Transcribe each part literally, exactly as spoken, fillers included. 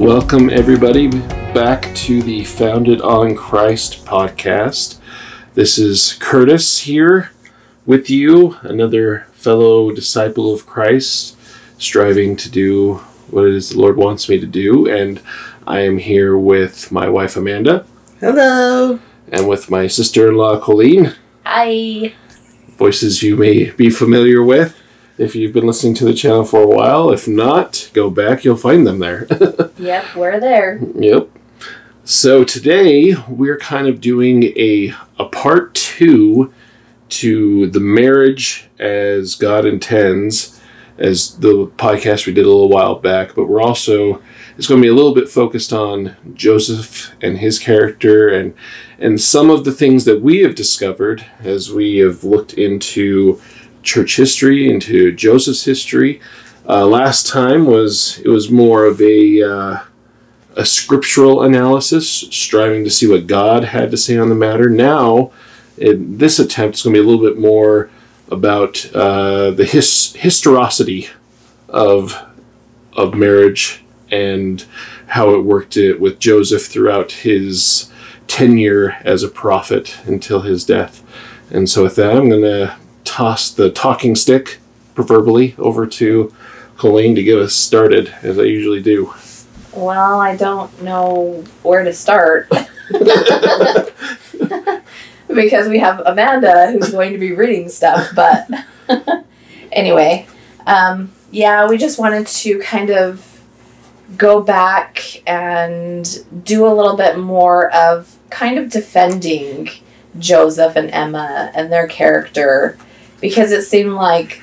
Welcome everybody back to the Founded on Christ podcast. This is Curtis here with you, another fellow disciple of Christ, striving to do what it is the Lord wants me to do. And I am here with my wife, Amanda. Hello. And with my sister-in-law, Colleen. Hi. Voices you may be familiar with if you've been listening to the channel for a while. If not, go back. You'll find them there. Yep, we're there. Yep. So today, we're kind of doing a, a part two to the marriage as God intends, as the podcast we did a little while back, but we're also, it's going to be a little bit focused on Joseph and his character and and some of the things that we have discovered as we have looked into church history, into Joseph's history. Uh, last time was, it was more of a, uh, a scriptural analysis, striving to see what God had to say on the matter. Now, in this attempt, it's going to be a little bit more about uh, the his- historicity of of marriage and how it worked it with Joseph throughout his tenure as a prophet until his death. And so with that, I'm going to toss the talking stick, proverbially, over to Colleen to get us started, as I usually do. Well, I don't know where to start. Because we have Amanda, who's going to be reading stuff, but anyway, um, yeah, we just wanted to kind of go back and do a little bit more of kind of defending Joseph and Emma and their character, because it seemed like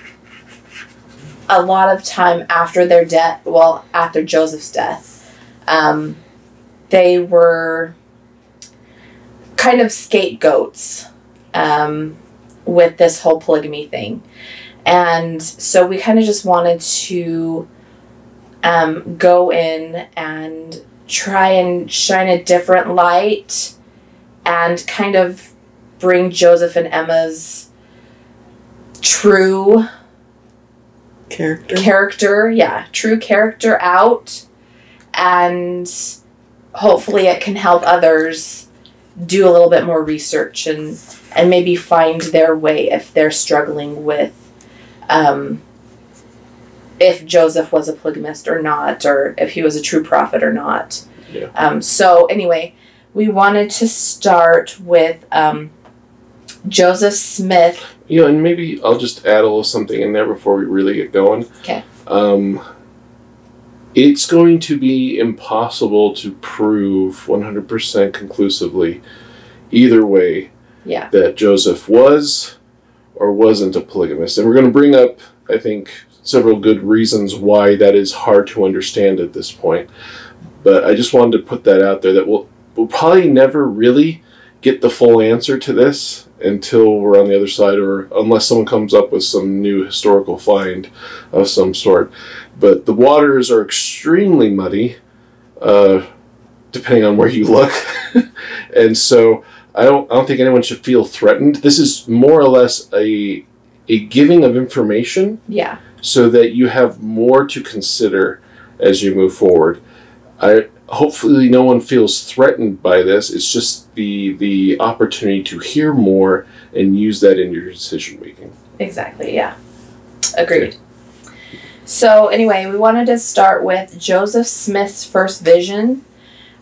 a lot of time after their death, well, after Joseph's death, um, they were kind of scapegoats um, with this whole polygamy thing. And so we kind of just wanted to um, go in and try and shine a different light and kind of bring Joseph and Emma's true character, character yeah, true character out. And hopefully it can help others do a little bit more research and and maybe find their way if they're struggling with um, if Joseph was a polygamist or not, or if he was a true prophet or not. Yeah. Um, so anyway, we wanted to start with um, Joseph Smith. You know, and maybe I'll just add a little something in there before we really get going. Okay. Um, It's going to be impossible to prove one hundred percent conclusively either way yeah. that Joseph was or wasn't a polygamist. And we're going to bring up, I think, several good reasons why that is hard to understand at this point. But I just wanted to put that out there, that we'll, we'll probably never really get the full answer to this until we're on the other side, or unless someone comes up with some new historical find of some sort. But the waters are extremely muddy, uh, depending on where you look. And so I don't I don't think anyone should feel threatened. This is more or less a a giving of information, yeah, so that you have more to consider as you move forward. I hopefully no one feels threatened by this. It's just the the opportunity to hear more and use that in your decision making. Exactly, yeah. Agreed. Okay. So anyway, we wanted to start with Joseph Smith's first vision.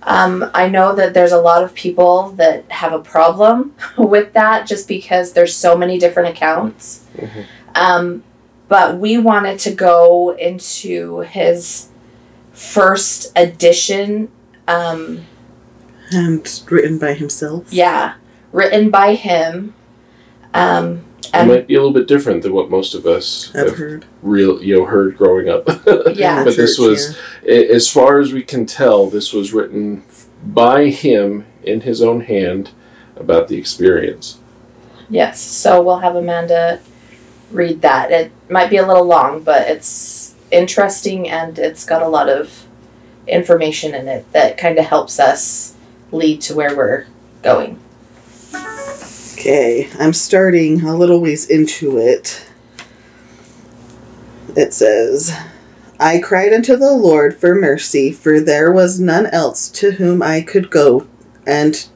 Um, I know that there's a lot of people that have a problem with that just because there's so many different accounts. Mm-hmm. Um, but we wanted to go into his first edition. Um, and written by himself. Yeah, written by him. Um It might be a little bit different than what most of us I've have heard. Real, you know, heard growing up. Yeah, but this was, yeah. as far as we can tell, this was written by him in his own hand about the experience. Yes, so we'll have Amanda read that. It might be a little long, but it's interesting and it's got a lot of information in it that kind of helps us lead to where we're going. Okay, I'm starting a little ways into it. It says, I cried unto the Lord for mercy, for there was none else to whom I could go and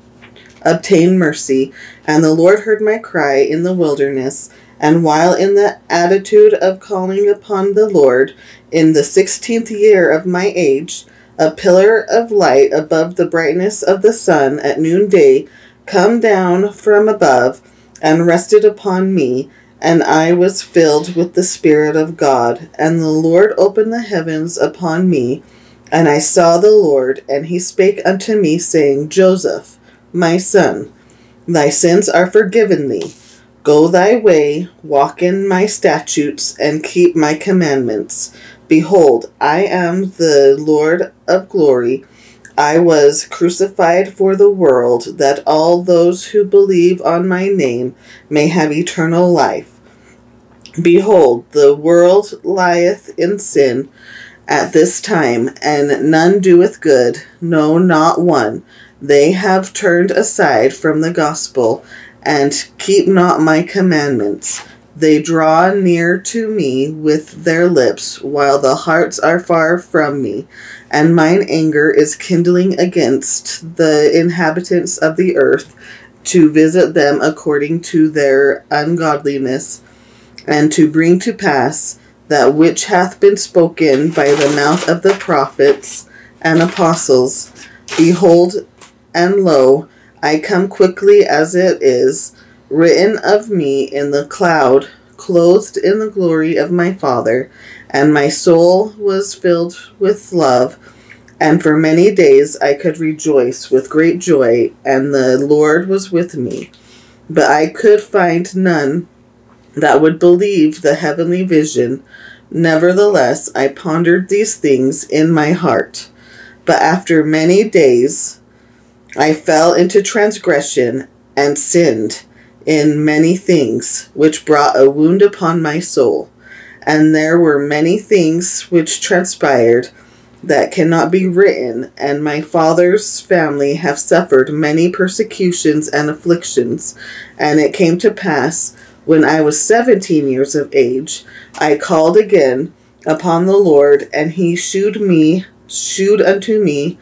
obtain mercy. And the Lord heard my cry in the wilderness. And while in the attitude of calling upon the Lord, in the sixteenth year of my age, a pillar of light above the brightness of the sun at noonday come down from above and rested upon me, and I was filled with the Spirit of God. And the Lord opened the heavens upon me, and I saw the Lord, and he spake unto me, saying, Joseph, my son, thy sins are forgiven thee. Go thy way, walk in my statutes, and keep my commandments. Behold, I am the Lord of glory. I was crucified for the world, that all those who believe on my name may have eternal life. Behold, the world lieth in sin at this time, and none doeth good, no, not one. They have turned aside from the gospel, and keep not my commandments. They draw near to me with their lips, while the hearts are far from me, and mine anger is kindling against the inhabitants of the earth, to visit them according to their ungodliness, and to bring to pass that which hath been spoken by the mouth of the prophets and apostles. Behold, and lo, I come quickly, as it is written of me in the cloud, clothed in the glory of my Father. And my soul was filled with love, and for many days I could rejoice with great joy, and the Lord was with me. But I could find none that would believe the heavenly vision. Nevertheless, I pondered these things in my heart. But after many days, I fell into transgression and sinned in many things, which brought a wound upon my soul. And there were many things which transpired that cannot be written, and my father's family have suffered many persecutions and afflictions. And it came to pass, when I was seventeen years of age, I called again upon the Lord, and he shewed me, shewed unto me,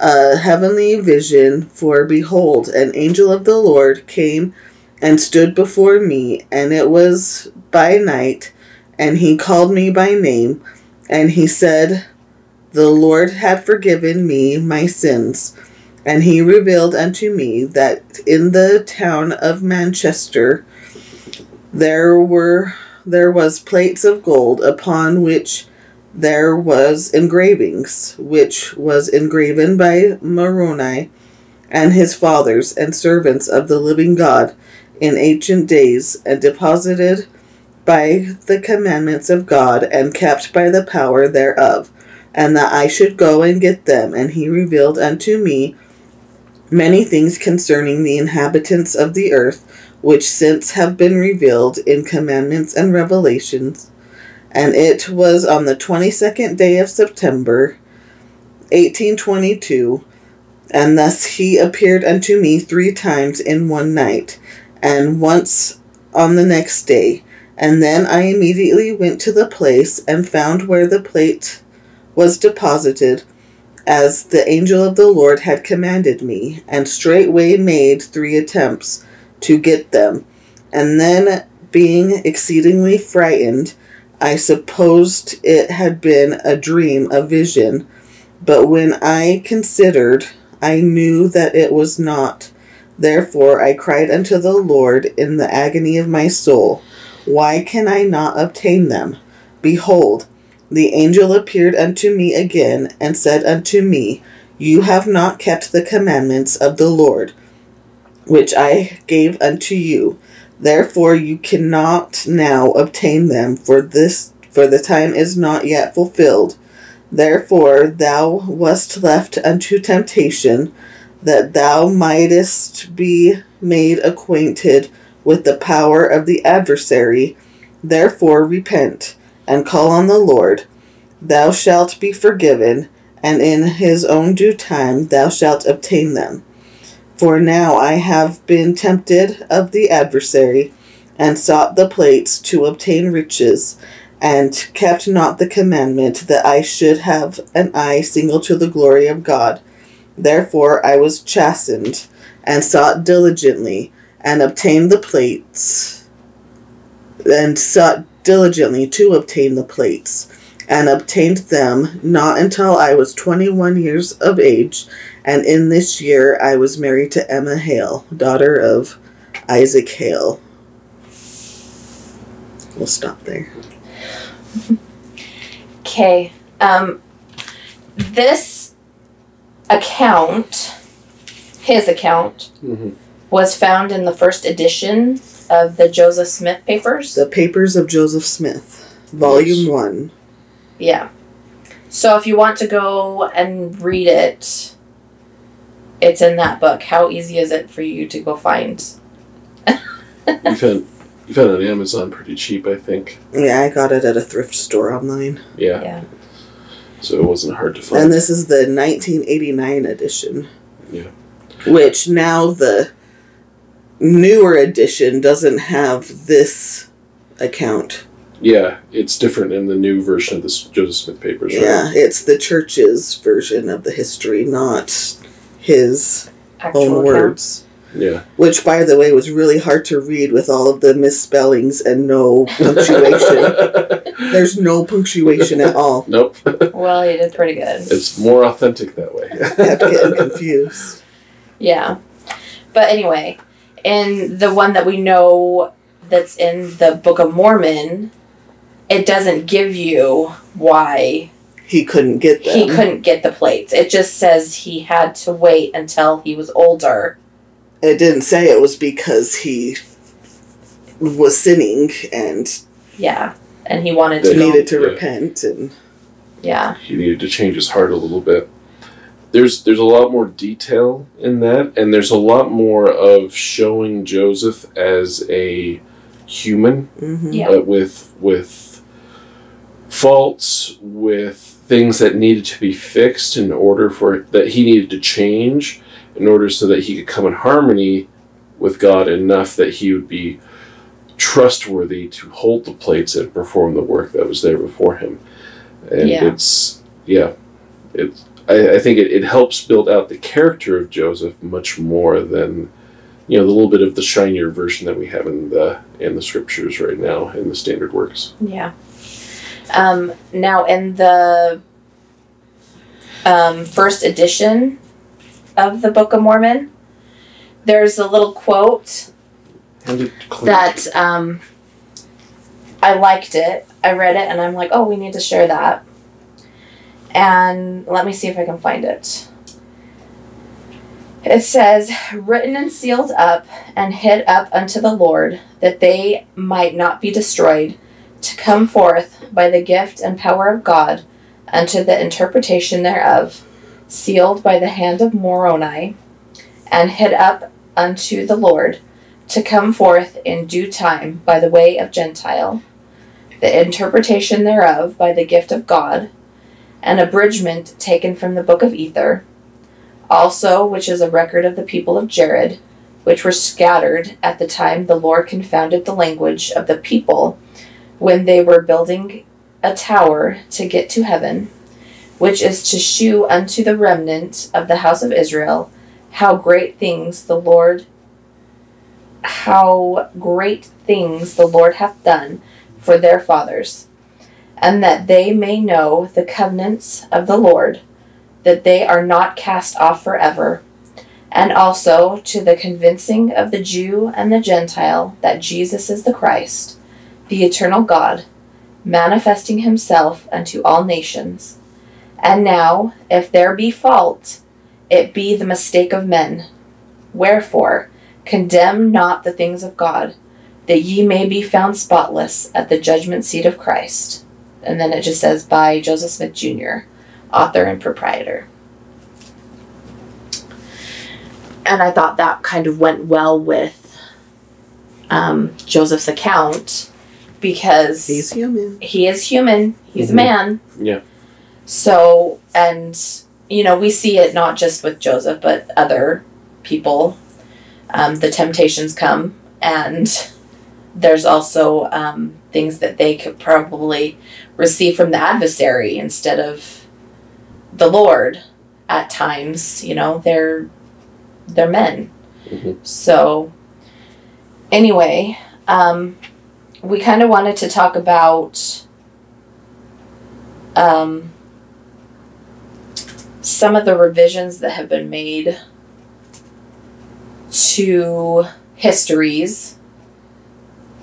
a heavenly vision. For behold, an angel of the Lord came and stood before me, and it was by night, and he called me by name, and he said, The Lord had forgiven me my sins. And he revealed unto me that in the town of Manchester there were there was plates of gold, upon which there was engravings, which was engraven by Moroni and his fathers and servants of the living God in ancient days, and deposited by the commandments of God, and kept by the power thereof, and that I should go and get them. And he revealed unto me many things concerning the inhabitants of the earth, which since have been revealed in commandments and revelations. And it was on the twenty-second day of September, eighteen twenty-two, and thus he appeared unto me three times in one night, and once on the next day. And then I immediately went to the place, and found where the plate was deposited, as the angel of the Lord had commanded me, and straightway made three attempts to get them. And then, being exceedingly frightened, I supposed it had been a dream, a vision, but when I considered, I knew that it was not. Therefore I cried unto the Lord in the agony of my soul, Why can I not obtain them? Behold, the angel appeared unto me again, and said unto me, You have not kept the commandments of the Lord, which I gave unto you. Therefore you cannot now obtain them, for this for the time is not yet fulfilled. Therefore thou wast left unto temptation, that thou mightest be made acquainted with the power of the adversary. Therefore repent, and call on the Lord. Thou shalt be forgiven, and in his own due time thou shalt obtain them. For now I have been tempted of the adversary, and sought the plates to obtain riches, and kept not the commandment that I should have an eye single to the glory of God. Therefore I was chastened, and sought diligently, and obtained the plates, and sought diligently to obtain the plates, and obtained them not until I was twenty-one years of age, and in this year I was married to Emma Hale, daughter of Isaac Hale. We'll stop there. Okay. Um, this account, his account, mm-hmm. was found in the first edition of the Joseph Smith Papers. The Papers of Joseph Smith, Volume Which, one. Yeah. So if you want to go and read it, it's in that book. How easy is it for you to go find? You can. You found it on Amazon pretty cheap, I think. Yeah, I got it at a thrift store online. Yeah. yeah. So it wasn't hard to find. And this is the nineteen eighty-nine edition. Yeah. Which now the newer edition doesn't have this account. Yeah, it's different in the new version of the Joseph Smith Papers, right? Yeah, it's the church's version of the history, not his Actual own account. words. Yeah. Which, by the way, was really hard to read with all of the misspellings and no punctuation. There's no punctuation at all. Nope. Well, you did pretty good. It's more authentic that way. I kept getting confused. Yeah. But anyway, in the one that we know that's in the Book of Mormon, it doesn't give you why... He couldn't get them. He couldn't get the plates. It just says he had to wait until he was older. It didn't say it was because he was sinning and yeah, and he wanted to needed to yeah. repent and yeah, he needed to change his heart a little bit. There's there's a lot more detail in that, and there's a lot more of showing Joseph as a human, mm-hmm. yeah. uh, with with faults, with things that needed to be fixed in order for that he needed to change. In order so that he could come in harmony with God enough that he would be trustworthy to hold the plates and perform the work that was there before him. And yeah. it's, yeah, it's, I, I think it, it helps build out the character of Joseph much more than, you know, the little bit of the shinier version that we have in the, in the scriptures right now, in the standard works. Yeah. Um, now in the um, first edition of the Book of Mormon, there's a little quote that um, I liked it. I read it and I'm like, oh, we need to share that. And let me see if I can find it. It says, written and sealed up and hid up unto the Lord, that they might not be destroyed, to come forth by the gift and power of God unto the interpretation thereof, sealed by the hand of Moroni, and hid up unto the Lord, to come forth in due time by the way of Gentile, the interpretation thereof by the gift of God, an abridgment taken from the book of Ether, also which is a record of the people of Jared, which were scattered at the time the Lord confounded the language of the people when they were building a tower to get to heaven, which is to shew unto the remnant of the house of Israel how great things the Lord, how great things the Lord hath done for their fathers, and that they may know the covenants of the Lord, that they are not cast off forever, and also to the convincing of the Jew and the Gentile that Jesus is the Christ, the eternal God, manifesting himself unto all nations. And now, if there be fault, it be the mistake of men. Wherefore, condemn not the things of God, that ye may be found spotless at the judgment seat of Christ. And then it just says, by Joseph Smith, Junior, author and proprietor. And I thought that kind of went well with um, Joseph's account, because he's human. He is human. He's mm-hmm. a man. Yeah. So, and, you know, we see it not just with Joseph, but other people. Um, the temptations come, and there's also um, things that they could probably receive from the adversary instead of the Lord at times. You know, they're, they're men. Mm-hmm. So anyway, um, we kind of wanted to talk about um, some of the revisions that have been made to histories.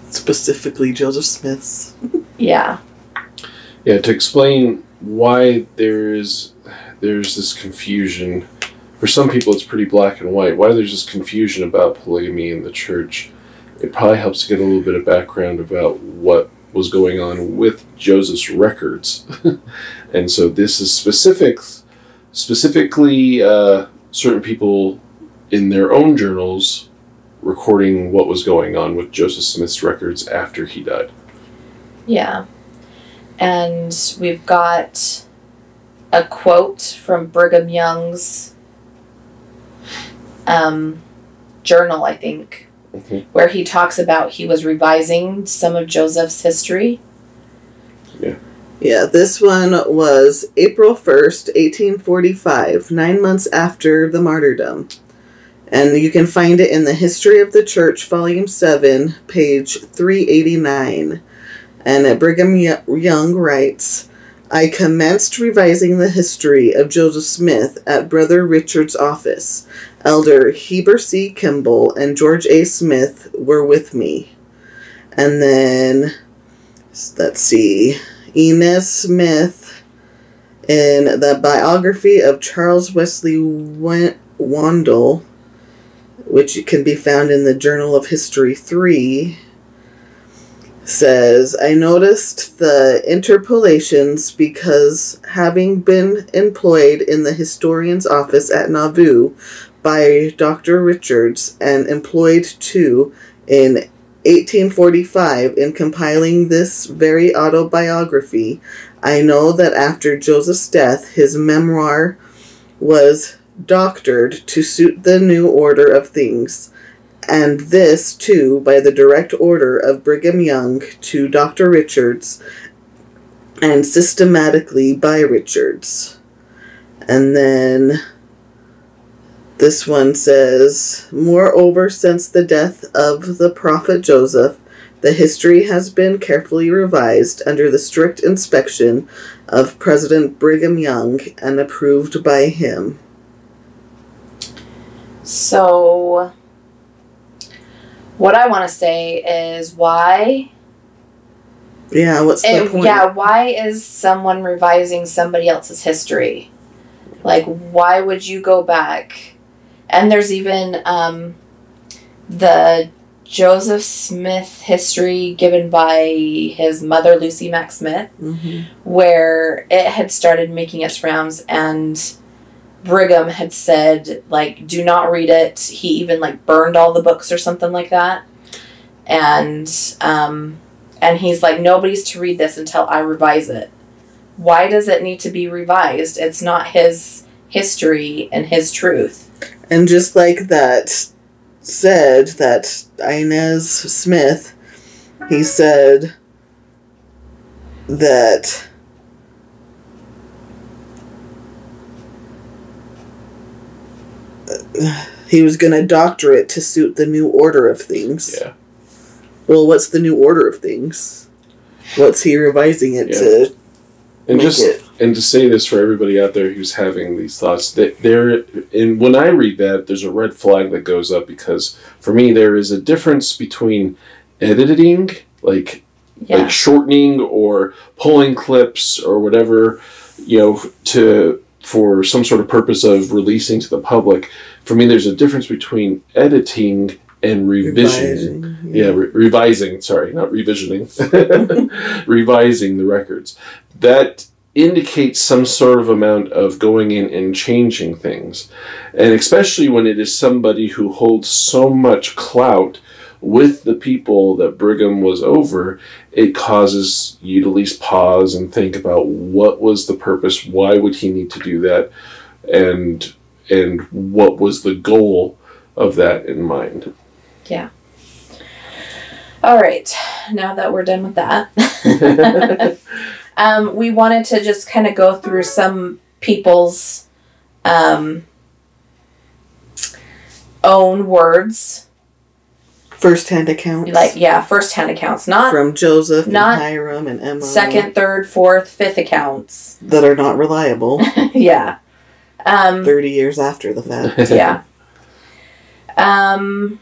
Specifically Joseph Smith's. Yeah. Yeah, to explain why there's there's this confusion. For some people it's pretty black and white. Why there's this confusion about polygamy in the church. It probably helps to get a little bit of background about what was going on with Joseph's records. And so this is specific, specifically uh, certain people in their own journals recording what was going on with Joseph Smith's records after he died. Yeah. And we've got a quote from Brigham Young's um, journal, I think, mm-hmm. where he talks about he was revising some of Joseph's history. Yeah. Yeah, this one was April first, eighteen forty-five, nine months after the martyrdom. And you can find it in the History of the Church, Volume seven, page three eighty-nine. And Brigham Young writes, I commenced revising the history of Joseph Smith at Brother Richard's office. Elder Heber C. Kimball and George A. Smith were with me. And then, let's see, Inez Smith in the biography of Charles Wesley Wandel, which can be found in the Journal of History three, says, I noticed the interpolations because having been employed in the historian's office at Nauvoo by Doctor Richards and employed too in eighteen forty-five in compiling this very autobiography, I know that after Joseph's death, his memoir was doctored to suit the new order of things, and this, too, by the direct order of Brigham Young to Doctor Richards and systematically by Richards. And then this one says, moreover, since the death of the prophet Joseph, the history has been carefully revised under the strict inspection of President Brigham Young and approved by him. So, what I want to say is why... Yeah, what's it, the point? Yeah, why is someone revising somebody else's history? Like, why would you go back? And there's even um, the Joseph Smith history given by his mother, Lucy Mack Smith, mm-hmm. where it had started making its rounds, and Brigham had said, like, do not read it. He even, like, burned all the books or something like that. And, um, and he's like, nobody's to read this until I revise it. Why does it need to be revised? It's not his history and his truth. And just like that said, that Inez Smith, he said that... he was going to doctor it to suit the new order of things. Yeah. Well, what's the new order of things? What's he revising it yeah. to? And just it? and to say this for everybody out there who's having these thoughts, that there. And when I read that, there's a red flag that goes up, because for me there is a difference between editing, like yeah. like shortening or pulling clips or whatever, you know, to. for some sort of purpose of releasing to the public. For me, there's a difference between editing and revisioning. Revising, yeah, yeah re revising, sorry, not revisioning. Revising the records. That indicates some sort of amount of going in and changing things. And especially when it is somebody who holds so much clout with the people that Brigham was over, it causes you to at least pause and think about what was the purpose, why would he need to do that, and and what was the goal of that in mind. Yeah. All right, now that we're done with that, um, we wanted to just kind of go through some people's um, own words. First-hand accounts. Like, yeah, first-hand accounts. Not from Joseph not and Hyrum and Emma. Second, third, fourth, fifth accounts. That are not reliable. Yeah. Um, thirty years after the fact. Yeah. Um...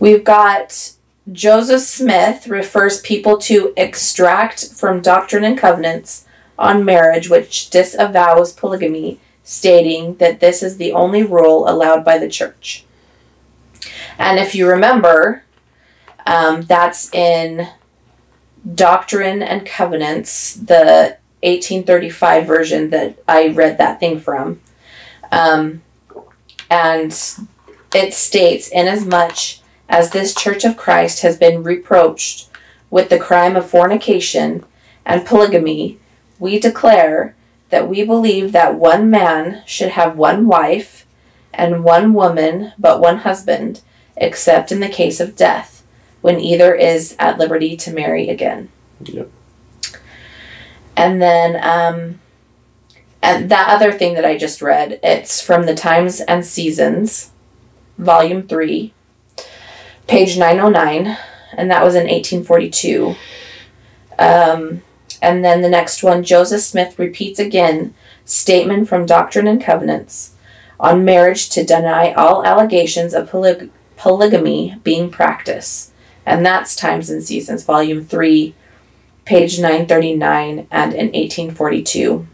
We've got Joseph Smith refers people to extract from Doctrine and Covenants on marriage, which disavows polygamy, stating that this is the only rule allowed by the church. And if you remember, um, that's in Doctrine and Covenants, the eighteen thirty-five version that I read that thing from. Um, and it states, inasmuch as this Church of Christ has been reproached with the crime of fornication and polygamy, we declare that we believe that one man should have one wife and one woman but one husband, except in the case of death, when either is at liberty to marry again. Yep. And then um, and that other thing that I just read, it's from the Times and Seasons, Volume three. Page nine oh nine, and that was in eighteen forty-two. Um, and then the next one, Joseph Smith repeats again, statement from Doctrine and Covenants on marriage to deny all allegations of poly polygamy being practiced. And that's Times and Seasons, Volume three, page nine thirty-nine, and in eighteen forty-two.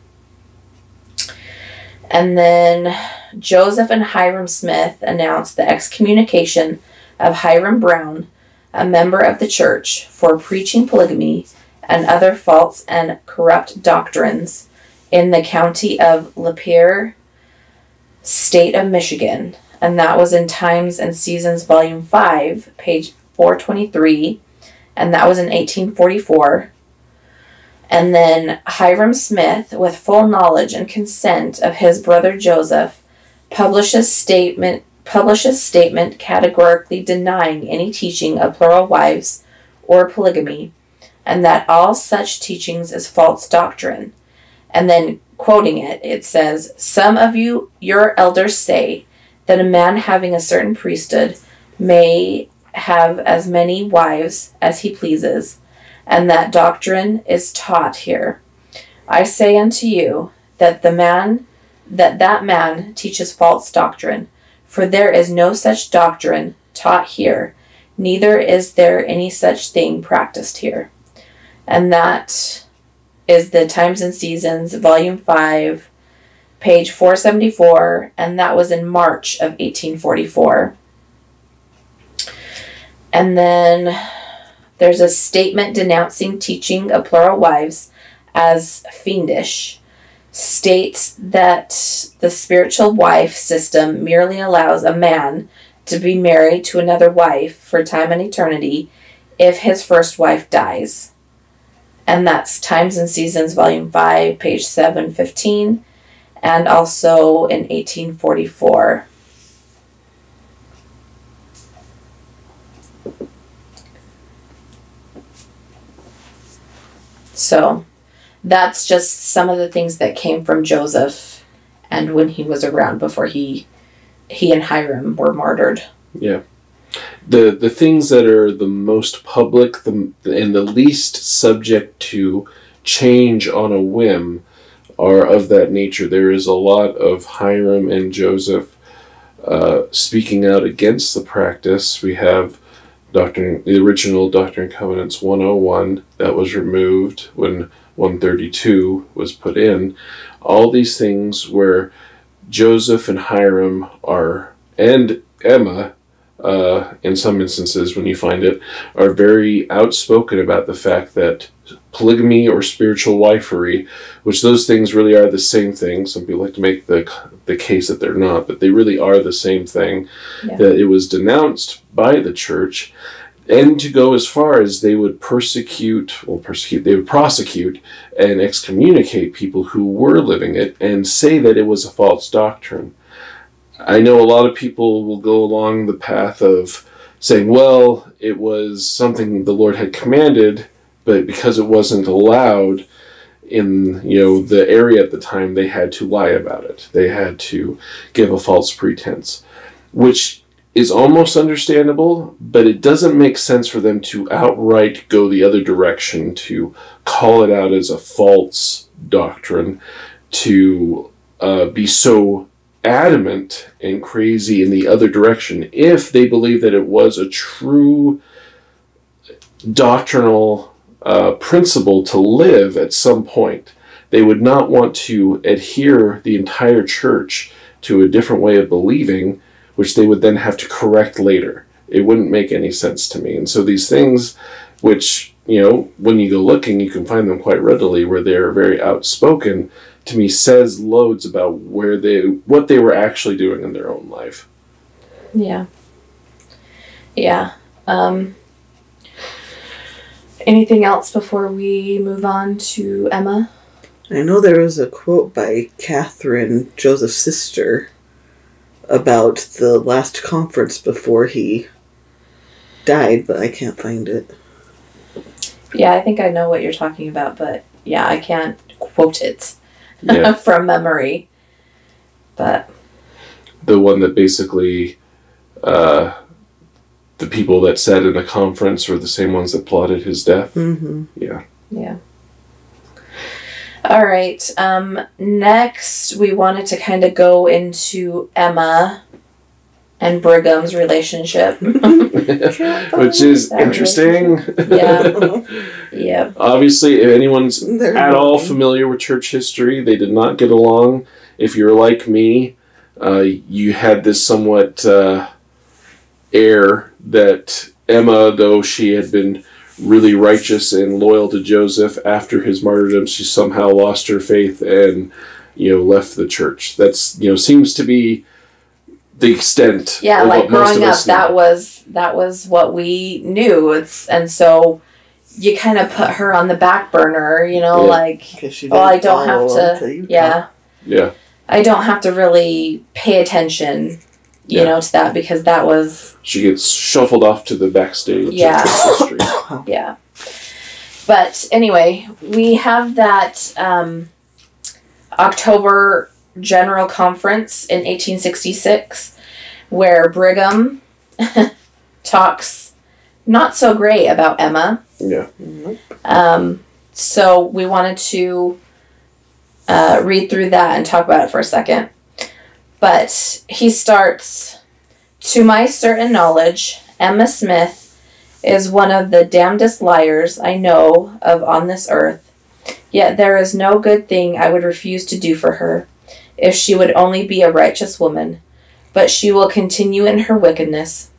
And then Joseph and Hyrum Smith announced the excommunication of Hyrum Brown, a member of the church, for preaching polygamy and other false and corrupt doctrines in the county of Lapeer, state of Michigan. And that was in Times and Seasons, Volume five, page four twenty-three, and that was in eighteen forty-four. And then Hyrum Smith, with full knowledge and consent of his brother Joseph, publishes statement publishes statement categorically denying any teaching of plural wives or polygamy, and that all such teachings is false doctrine. And then quoting it, it says, some of you, your elders say that a man having a certain priesthood may have as many wives as he pleases, and that doctrine is taught here. I say unto you that the man, that that man teaches false doctrine, for there is no such doctrine taught here, neither is there any such thing practiced here. And that is the Times and Seasons, Volume five, page four seventy-four, and that was in March of eighteen forty-four. And then there's a statement denouncing teaching of plural wives as fiendish. States that the spiritual wife system merely allows a man to be married to another wife for time and eternity if his first wife dies. And that's Times and Seasons, Volume five, page seven fifteen, and also in eighteen forty-four. So that's just some of the things that came from Joseph and when he was around before he he and Hyrum were martyred. Yeah. The the things that are the most public the, and the least subject to change on a whim are of that nature. There is a lot of Hyrum and Joseph uh, speaking out against the practice. We have Doctrine, the original Doctrine and Covenants one oh one that was removed when one thirty-two was put in. All these things where Joseph and Hyrum are, and Emma, uh, in some instances when you find it, are very outspoken about the fact that polygamy or spiritual wifery, which those things really are the same thing. Some people like to make the, the case that they're not, but they really are the same thing. Yeah. That it was denounced by the church. And to go as far as they would persecute, well, persecute, they would prosecute and excommunicate people who were living it and say that it was a false doctrine. I know a lot of people will go along the path of saying, well, it was something the Lord had commanded, but because it wasn't allowed in, you know, the area at the time, they had to lie about it. They had to give a false pretense, which is almost understandable, but it doesn't make sense for them to outright go the other direction, to call it out as a false doctrine, to uh, be so adamant and crazy in the other direction if they believe that it was a true doctrinal uh, principle to live at some point. They would not want to adhere the entire church to a different way of believing, which they would then have to correct later. It wouldn't make any sense to me. And so these things, which, you know, when you go looking, you can find them quite readily where they're very outspoken, to me says loads about where they, what they were actually doing in their own life. Yeah. Yeah. Um, anything else before we move on to Emma? I know there was a quote by Catherine, Joseph's sister, about the last conference before he died, but I can't find it. Yeah, I think I know what you're talking about, but yeah, I can't quote it yeah. from memory. But the one that basically uh, the people that sat in the conference were the same ones that plotted his death. Mm-hmm. Yeah. Yeah. All right, um, next we wanted to kind of go into Emma and Brigham's relationship. Which is interesting. Yeah. Yeah. Obviously, if anyone's They're at all familiar with church history, they did not get along. If you're like me, uh, you had this somewhat uh, air that Emma, though she had been really righteous and loyal to Joseph, after his martyrdom, she somehow lost her faith and, you know, left the church. That's, you know, seems to be the extent. Yeah, of like what growing most of up, us that was that was what we knew. It's and so you kind of put her on the back burner, you know, yeah. like oh, I don't have to, yeah, yeah, I don't have to really pay attention. You yeah. know, to that, because that was... She gets shuffled off to the backstage. Yeah. Yeah. But anyway, we have that um, October General Conference in eighteen sixty-six, where Brigham talks not so great about Emma. Yeah. Um, so we wanted to uh, read through that and talk about it for a second. But he starts, "To my certain knowledge, Emma Smith is one of the damnedest liars I know of on this earth. Yet there is no good thing I would refuse to do for her, if she would only be a righteous woman. But she will continue in her wickedness.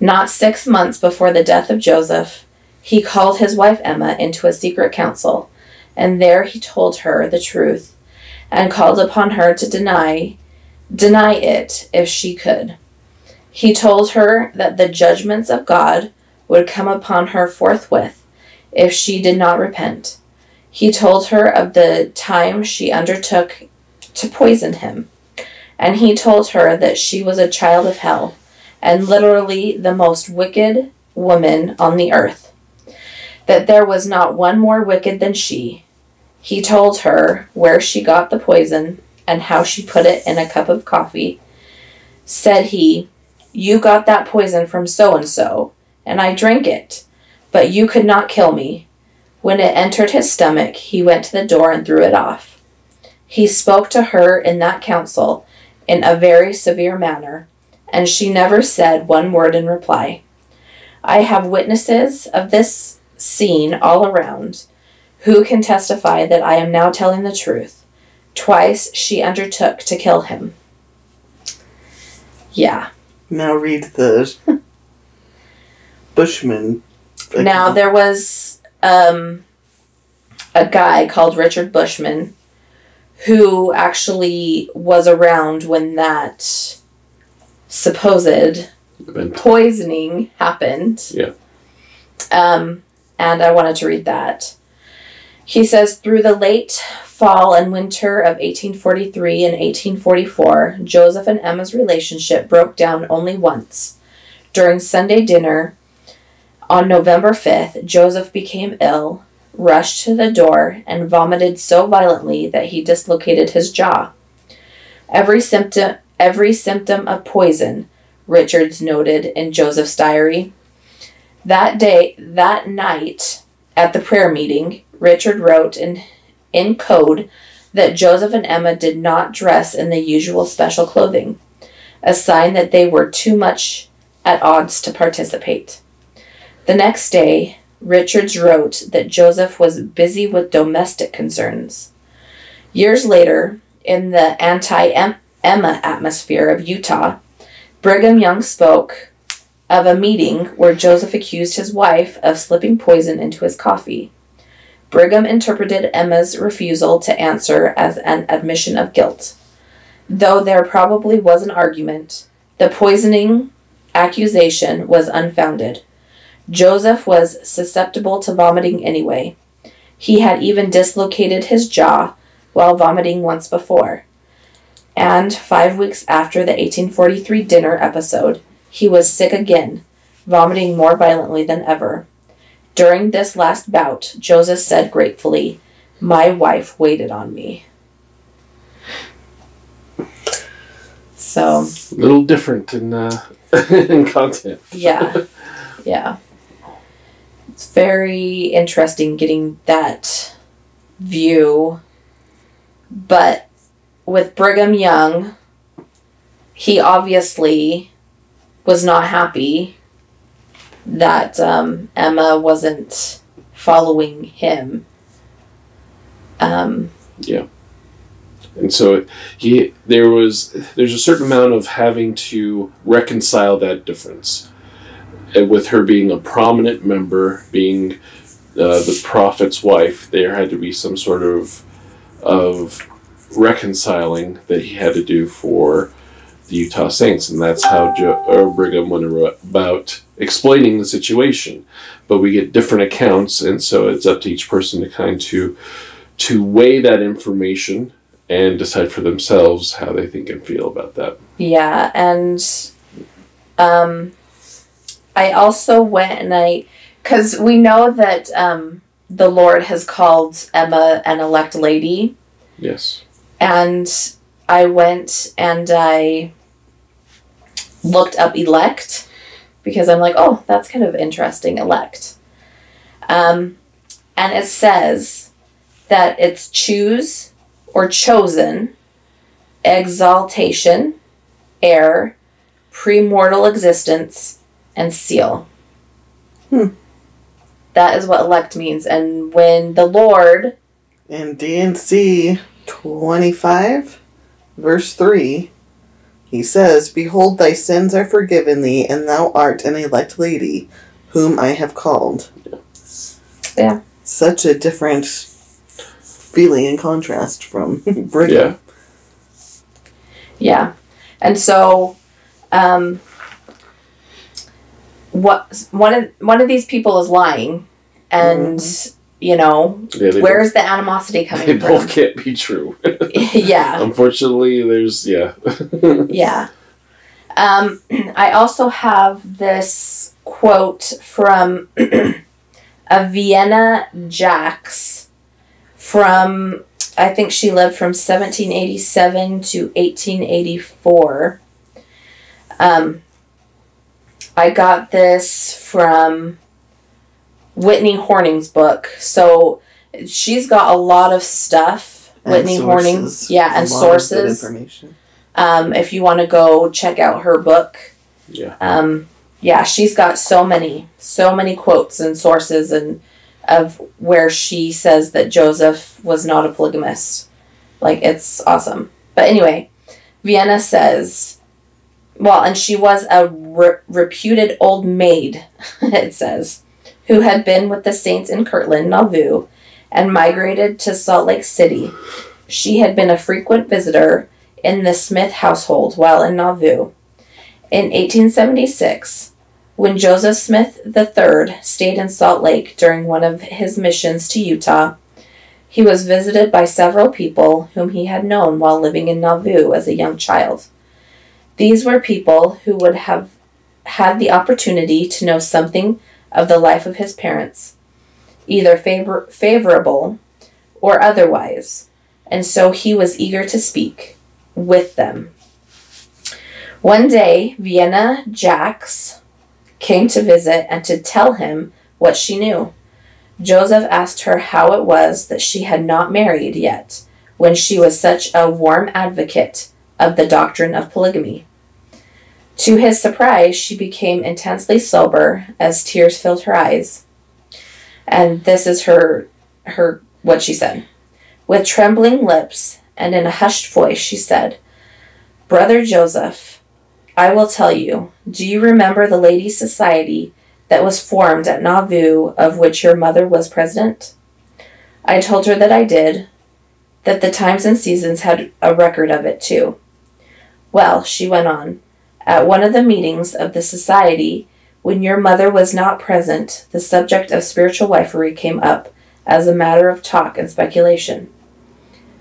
Not six months before the death of Joseph, he called his wife Emma into a secret council, and there he told her the truth, and called upon her to deny, deny it if she could. He told her that the judgments of God would come upon her forthwith if she did not repent. He told her of the time she undertook to poison him, and he told her that she was a child of hell and literally the most wicked woman on the earth, that there was not one more wicked than she. He told her where she got the poison and how she put it in a cup of coffee. Said he, 'You got that poison from so-and-so, and I drank it, but you could not kill me.' When it entered his stomach, he went to the door and threw it off. He spoke to her in that council in a very severe manner, and she never said one word in reply. I have witnesses of this scene all around, who can testify that I am now telling the truth. Twice she undertook to kill him." Yeah. Now read the Bushman. Now there was um, a guy called Richard Bushman who actually was around when that supposed poisoning happened. Yeah. Um, and I wanted to read that. He says, "Through the late fall and winter of eighteen forty-three and eighteen forty-four, Joseph and Emma's relationship broke down only once. During Sunday dinner on November fifth, Joseph became ill, rushed to the door, and vomited so violently that he dislocated his jaw. Every symptom, every symptom of poison, Richards noted in Joseph's diary. That day, that night, at the prayer meeting, Richard wrote in, in code that Joseph and Emma did not dress in the usual special clothing, a sign that they were too much at odds to participate. The next day, Richards wrote that Joseph was busy with domestic concerns. Years later, in the anti-Emma atmosphere of Utah, Brigham Young spoke of a meeting where Joseph accused his wife of slipping poison into his coffee. Brigham interpreted Emma's refusal to answer as an admission of guilt. Though there probably was an argument, the poisoning accusation was unfounded. Joseph was susceptible to vomiting anyway. He had even dislocated his jaw while vomiting once before. And five weeks after the eighteen forty-three dinner episode, he was sick again, vomiting more violently than ever. During this last bout, Joseph said gratefully, "My wife waited on me." So, a little different in, uh, in content. Yeah, yeah. It's very interesting getting that view. But with Brigham Young, he obviously was not happy that um, Emma wasn't following him. Um, yeah. And so he, there was, there's a certain amount of having to reconcile that difference, with her being a prominent member, being uh, the prophet's wife. There had to be some sort of of reconciling that he had to do for the Utah Saints, and that's how Jo- or Brigham went about explaining the situation. But we get different accounts, and so it's up to each person to kind to to weigh that information and decide for themselves how they think and feel about that. Yeah, and um, I also went and I, because we know that um, the Lord has called Emma an elect lady. Yes. And I went and I looked up elect, because I'm like, oh, that's kind of interesting, elect. Um, and it says that it's choose, or chosen, exaltation, heir, premortal existence, and seal. Hmm. That is what elect means. And when the Lord... In D and C twenty-five, verse three, he says, "Behold, thy sins are forgiven thee, and thou art an elect lady, whom I have called." Yeah. Such a different feeling in contrast from Brigham. Yeah. Yeah. And so, um, what one of one of these people is lying, and mm-hmm. you know, yeah, where's the animosity coming they from? They both can't be true. Yeah. Unfortunately, there's yeah. Yeah. Um, I also have this quote from a Vienna Jacks. From, I think she lived from seventeen eighty-seven to eighteen eighty-four. Um, I got this from Whitney Horning's book. So she's got a lot of stuff. And Whitney Horning. Yeah, and sources. Information. Um, if you want to go check out her book. Yeah. Um, yeah, she's got so many, so many quotes and sources and of where she says that Joseph was not a polygamist. Like, it's awesome. But anyway, Vienna says, well, and she was a re reputed old maid, it says, who had been with the saints in Kirtland, Nauvoo, and migrated to Salt Lake City. She had been a frequent visitor in the Smith household while in Nauvoo. In eighteen seventy-six... when Joseph Smith the third stayed in Salt Lake during one of his missions to Utah, he was visited by several people whom he had known while living in Nauvoo as a young child. These were people who would have had the opportunity to know something of the life of his parents, either favor favorable or otherwise, and so he was eager to speak with them. One day, Vienna Jacks came to visit and to tell him what she knew. Joseph asked her how it was that she had not married yet, when she was such a warm advocate of the doctrine of polygamy. To his surprise, she became intensely sober as tears filled her eyes. And this is her, her, what she said. With trembling lips and in a hushed voice, she said, "Brother Joseph, I will tell you, do you remember the Ladies' Society that was formed at Nauvoo, of which your mother was president?" I told her that I did, that the Times and Seasons had a record of it too. "Well," she went on, "at one of the meetings of the society, when your mother was not present, the subject of spiritual wifery came up as a matter of talk and speculation.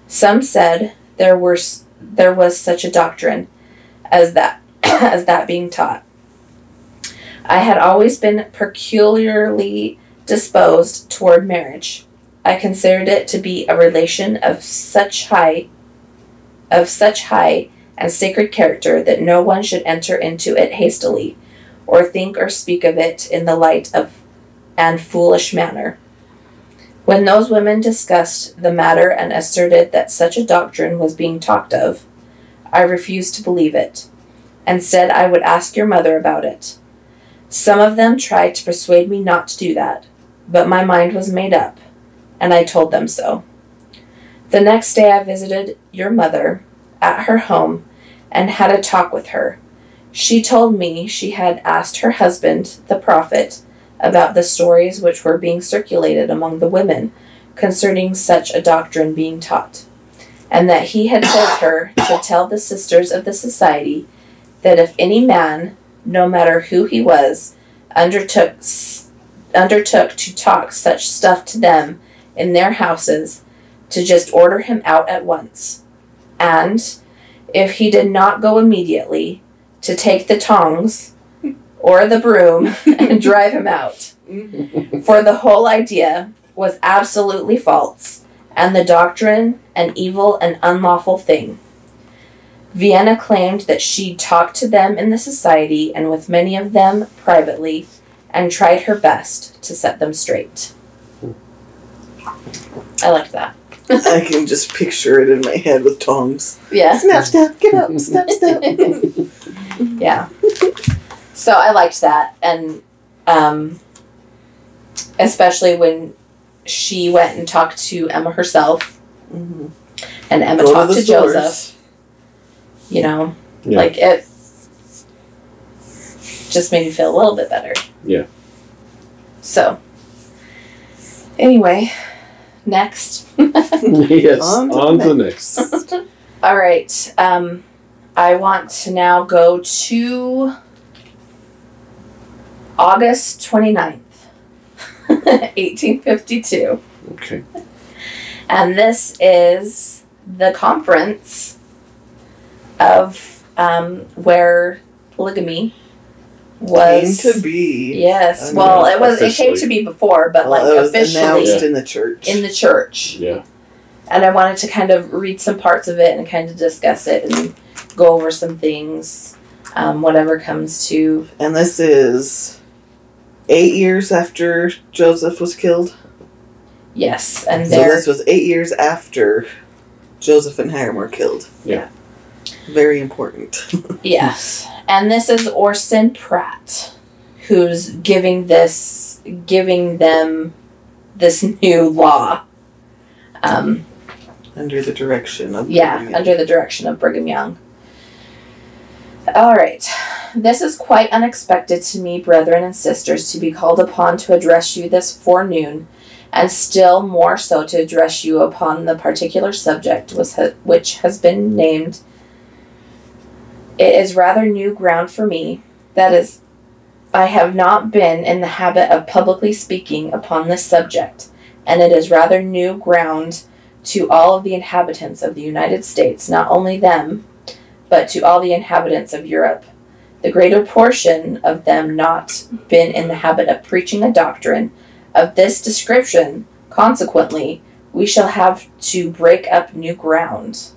Some said there were there was such a doctrine as that as that being taught. I had always been peculiarly disposed toward marriage. I considered it to be a relation of such high of such high and sacred character that no one should enter into it hastily, or think or speak of it in the light of and foolish manner. When those women discussed the matter and asserted that such a doctrine was being talked of, I refused to believe it, and said I would ask your mother about it. Some of them tried to persuade me not to do that, but my mind was made up, and I told them so. The next day I visited your mother at her home and had a talk with her. She told me she had asked her husband, the prophet, about the stories which were being circulated among the women concerning such a doctrine being taught, and that he had told her to tell the sisters of the society that if any man, no matter who he was, undertook, undertook to talk such stuff to them in their houses, to just order him out at once, and, if he did not go immediately, to take the tongs or the broom and drive him out. For the whole idea was absolutely false, and the doctrine an evil and unlawful thing. Vienna claimed that she talked to them in the society and with many of them privately, and tried her best to set them straight." I like that. I can just picture it in my head with tongs. Yeah. Snap, snap, get up, snap, snap. Yeah. So I liked that. And um, especially when she went and talked to Emma herself. Mm-hmm. And Emma Go talked to, to Joseph. You know, yeah. Like it just made me feel a little bit better. Yeah. So anyway, next. Yes, on to on the next. next. All right. Um, I want to now go to August twenty-ninth, eighteen fifty-two. Okay. And this is the conference of um, where polygamy was came to be. Yes. I mean, well, it was officially. It came to be before, but well, like it was officially announced in the church. In the church. Yeah. And I wanted to kind of read some parts of it and kind of discuss it and go over some things, um, whatever comes to. And this is eight years after Joseph was killed. Yes, and so there, this was eight years after Joseph and Hyrum were killed. Yeah. Very important. Yes. And this is Orson Pratt, who's giving this, giving them this new law. Um, under the direction of yeah, Brigham Young. under the direction of Brigham Young. All right. "This is quite unexpected to me, brethren and sisters, to be called upon to address you this forenoon, and still more so to address you upon the particular subject which has been named. It is rather new ground for me. That is, I have not been in the habit of publicly speaking upon this subject, and it is rather new ground to all of the inhabitants of the United States, not only them, but to all the inhabitants of Europe, the greater portion of them not been in the habit of preaching a doctrine of this description. Consequently, we shall have to break up new ground.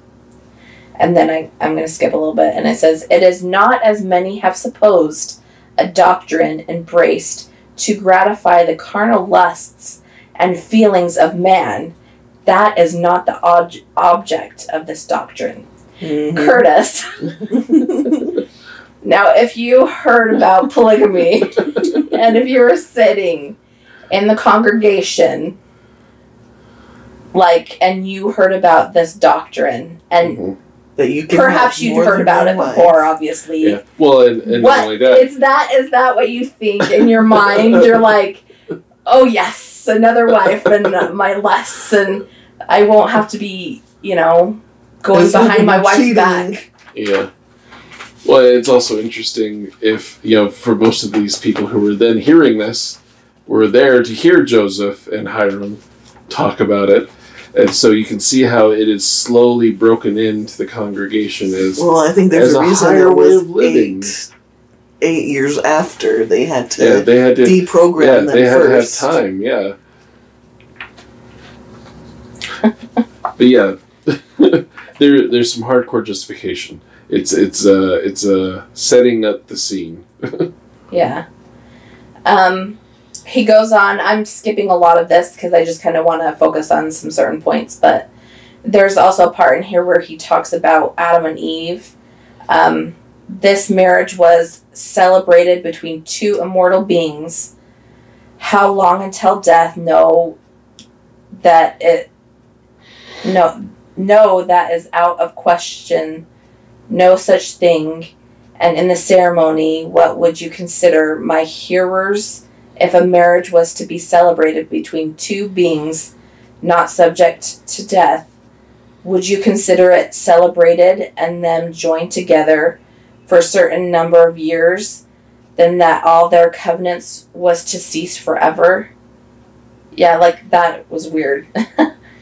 And then I, I'm going to skip a little bit. And it says, it is not as many have supposed a doctrine embraced to gratify the carnal lusts and feelings of man. That is not the ob object of this doctrine. Mm-hmm. Curtis. Now, if you heard about polygamy and if you were sitting in the congregation, like, and you heard about this doctrine and mm-hmm. that you can perhaps you'd heard about it life. before, obviously. Yeah. Well, and, and what, not only that. It's that, is that what you think in your mind? You're like, oh yes, another wife and my lusts, and I won't have to be, you know, going That's behind my wife's cheating. back. Yeah. Well, it's also interesting if, you know, for most of these people who were then hearing this were there to hear Joseph and Hyrum talk about it. And so you can see how it is slowly broken into the congregation as well. I think there's a, a reason there was eight, eight years after they had to, yeah, they had to deprogram yeah, them they had first. to have time, yeah. But yeah, there there's some hardcore justification. It's it's uh it's uh setting up the scene. Yeah. Um. He goes on, I'm skipping a lot of this because I just kind of want to focus on some certain points, but there's also a part in here where he talks about Adam and Eve. Um, this marriage was celebrated between two immortal beings. How long until death? Know that it, no, no, that is out of question. No such thing. And in the ceremony, what would you consider my hearers? If a marriage was to be celebrated between two beings not subject to death, would you consider it celebrated and them joined together for a certain number of years, then that all their covenants was to cease forever? Yeah, like that was weird.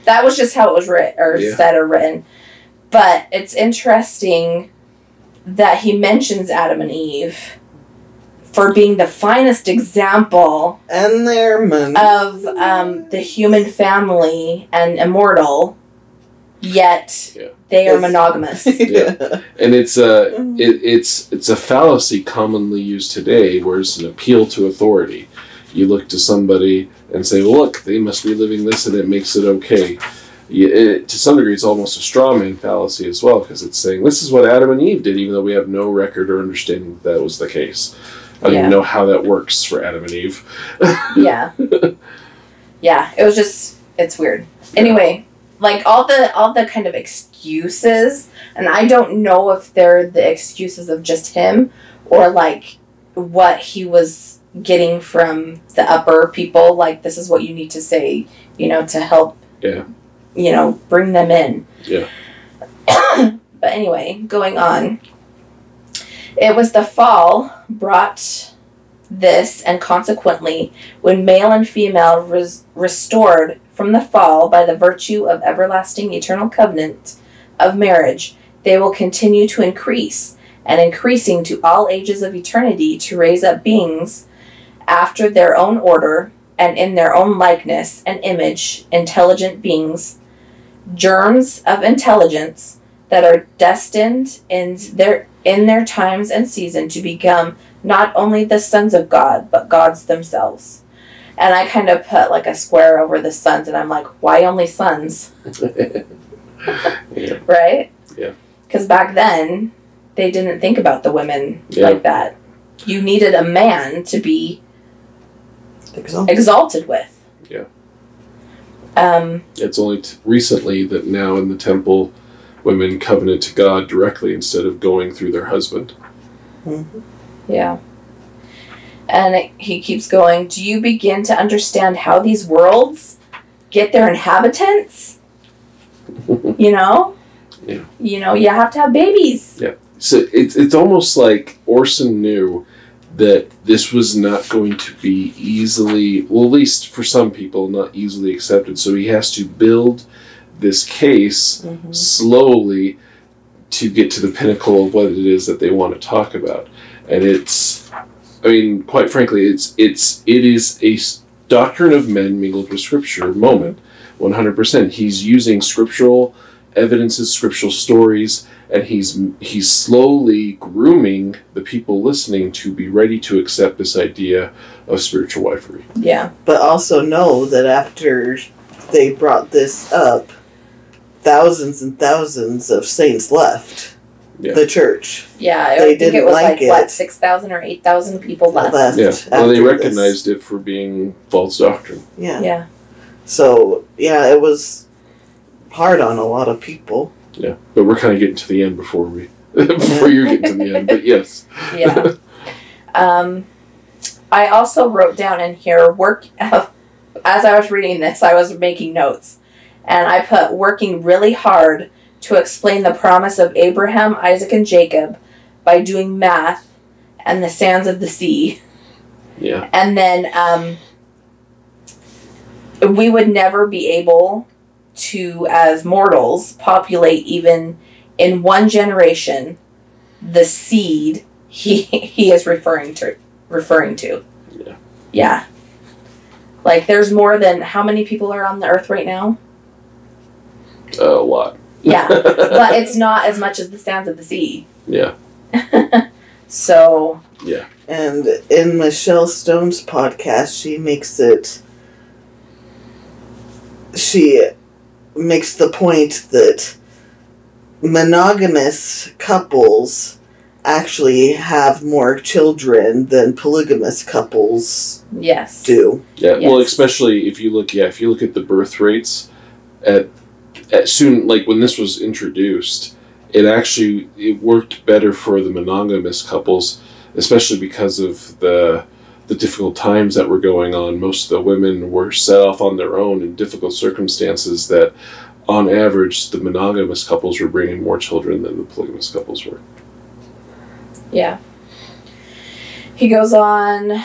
That was just how it was writ or yeah. said or written. But it's interesting that he mentions Adam and Eve for being the finest example and their men. of um, the human family and immortal, yet yeah. they are it's, monogamous. Yeah. Yeah. And it's a it, it's it's a fallacy commonly used today, where it's an appeal to authority. You look to somebody and say, "Look, they must be living this, and it makes it okay." It, it, to some degree, it's almost a straw man fallacy as well, because it's saying this is what Adam and Eve did, even though we have no record or understanding that, that was the case. I don't yeah. even know how that works for Adam and Eve. Yeah. Yeah, it was just, it's weird. Anyway, like all the all the kind of excuses, and I don't know if they're the excuses of just him or like what he was getting from the upper people, like this is what you need to say, you know, to help, yeah. you know, bring them in. Yeah. But anyway, going on. It was the fall brought this, and consequently, when male and female res restored from the fall by the virtue of everlasting eternal covenant of marriage, they will continue to increase, and increasing to all ages of eternity, to raise up beings after their own order and in their own likeness and image, intelligent beings, germs of intelligence that are destined in their in their times and season to become not only the sons of God, but gods themselves. And I kind of put like a square over the sons, and I'm like, why only sons? Yeah. Right? Yeah. Because back then, they didn't think about the women yeah. like that. You needed a man to be exalted, exalted with. Yeah. Um, it's only t recently that now in the temple, women covenant to God directly instead of going through their husband. Mm-hmm. Yeah. And it, he keeps going, do you begin to understand how these worlds get their inhabitants? You know? Yeah. You know, you have to have babies. Yeah. So it's, it's almost like Orson knew that this was not going to be easily, well, at least for some people, not easily accepted. So he has to build this case mm-hmm. slowly to get to the pinnacle of what it is that they want to talk about. And it's, I mean, quite frankly, it's it's it is a doctrine of men mingled with Scripture moment, one hundred percent. He's using scriptural evidences, scriptural stories, and he's he's slowly grooming the people listening to be ready to accept this idea of spiritual wifery. Yeah, but also know that after they brought this up, thousands and thousands of saints left. Yeah. The church. Yeah, they I think didn't it was like, like it. What, six thousand or eight thousand people left. left yeah, well, they recognized this. It for being false doctrine. Yeah. Yeah. So, yeah, it was hard on a lot of people. Yeah, but we're kind of getting to the end before we, before you get to the end, but yes. Yeah. Um, I also wrote down in here, work, as I was reading this, I was making notes, and I put working really hard to explain the promise of Abraham, Isaac, and Jacob by doing math and the sands of the sea. Yeah. And then um, we would never be able to, as mortals, populate even in one generation the seed he he is referring to. Referring to. Yeah. Yeah. Like, there's more than, how many people are on the earth right now? Uh, a lot. Yeah, but it's not as much as the sands of the sea. Yeah. So. Yeah. And in Michelle Stone's podcast, she makes it, she makes the point that monogamous couples actually have more children than polygamous couples yes. do. Yeah, yes. Well, especially if you look, yeah, if you look at the birth rates at soon, like when this was introduced, it actually it worked better for the monogamous couples, especially because of the the difficult times that were going on. Most of the women were set off on their own in difficult circumstances that, on average, the monogamous couples were bringing more children than the polygamous couples were. Yeah. He goes on,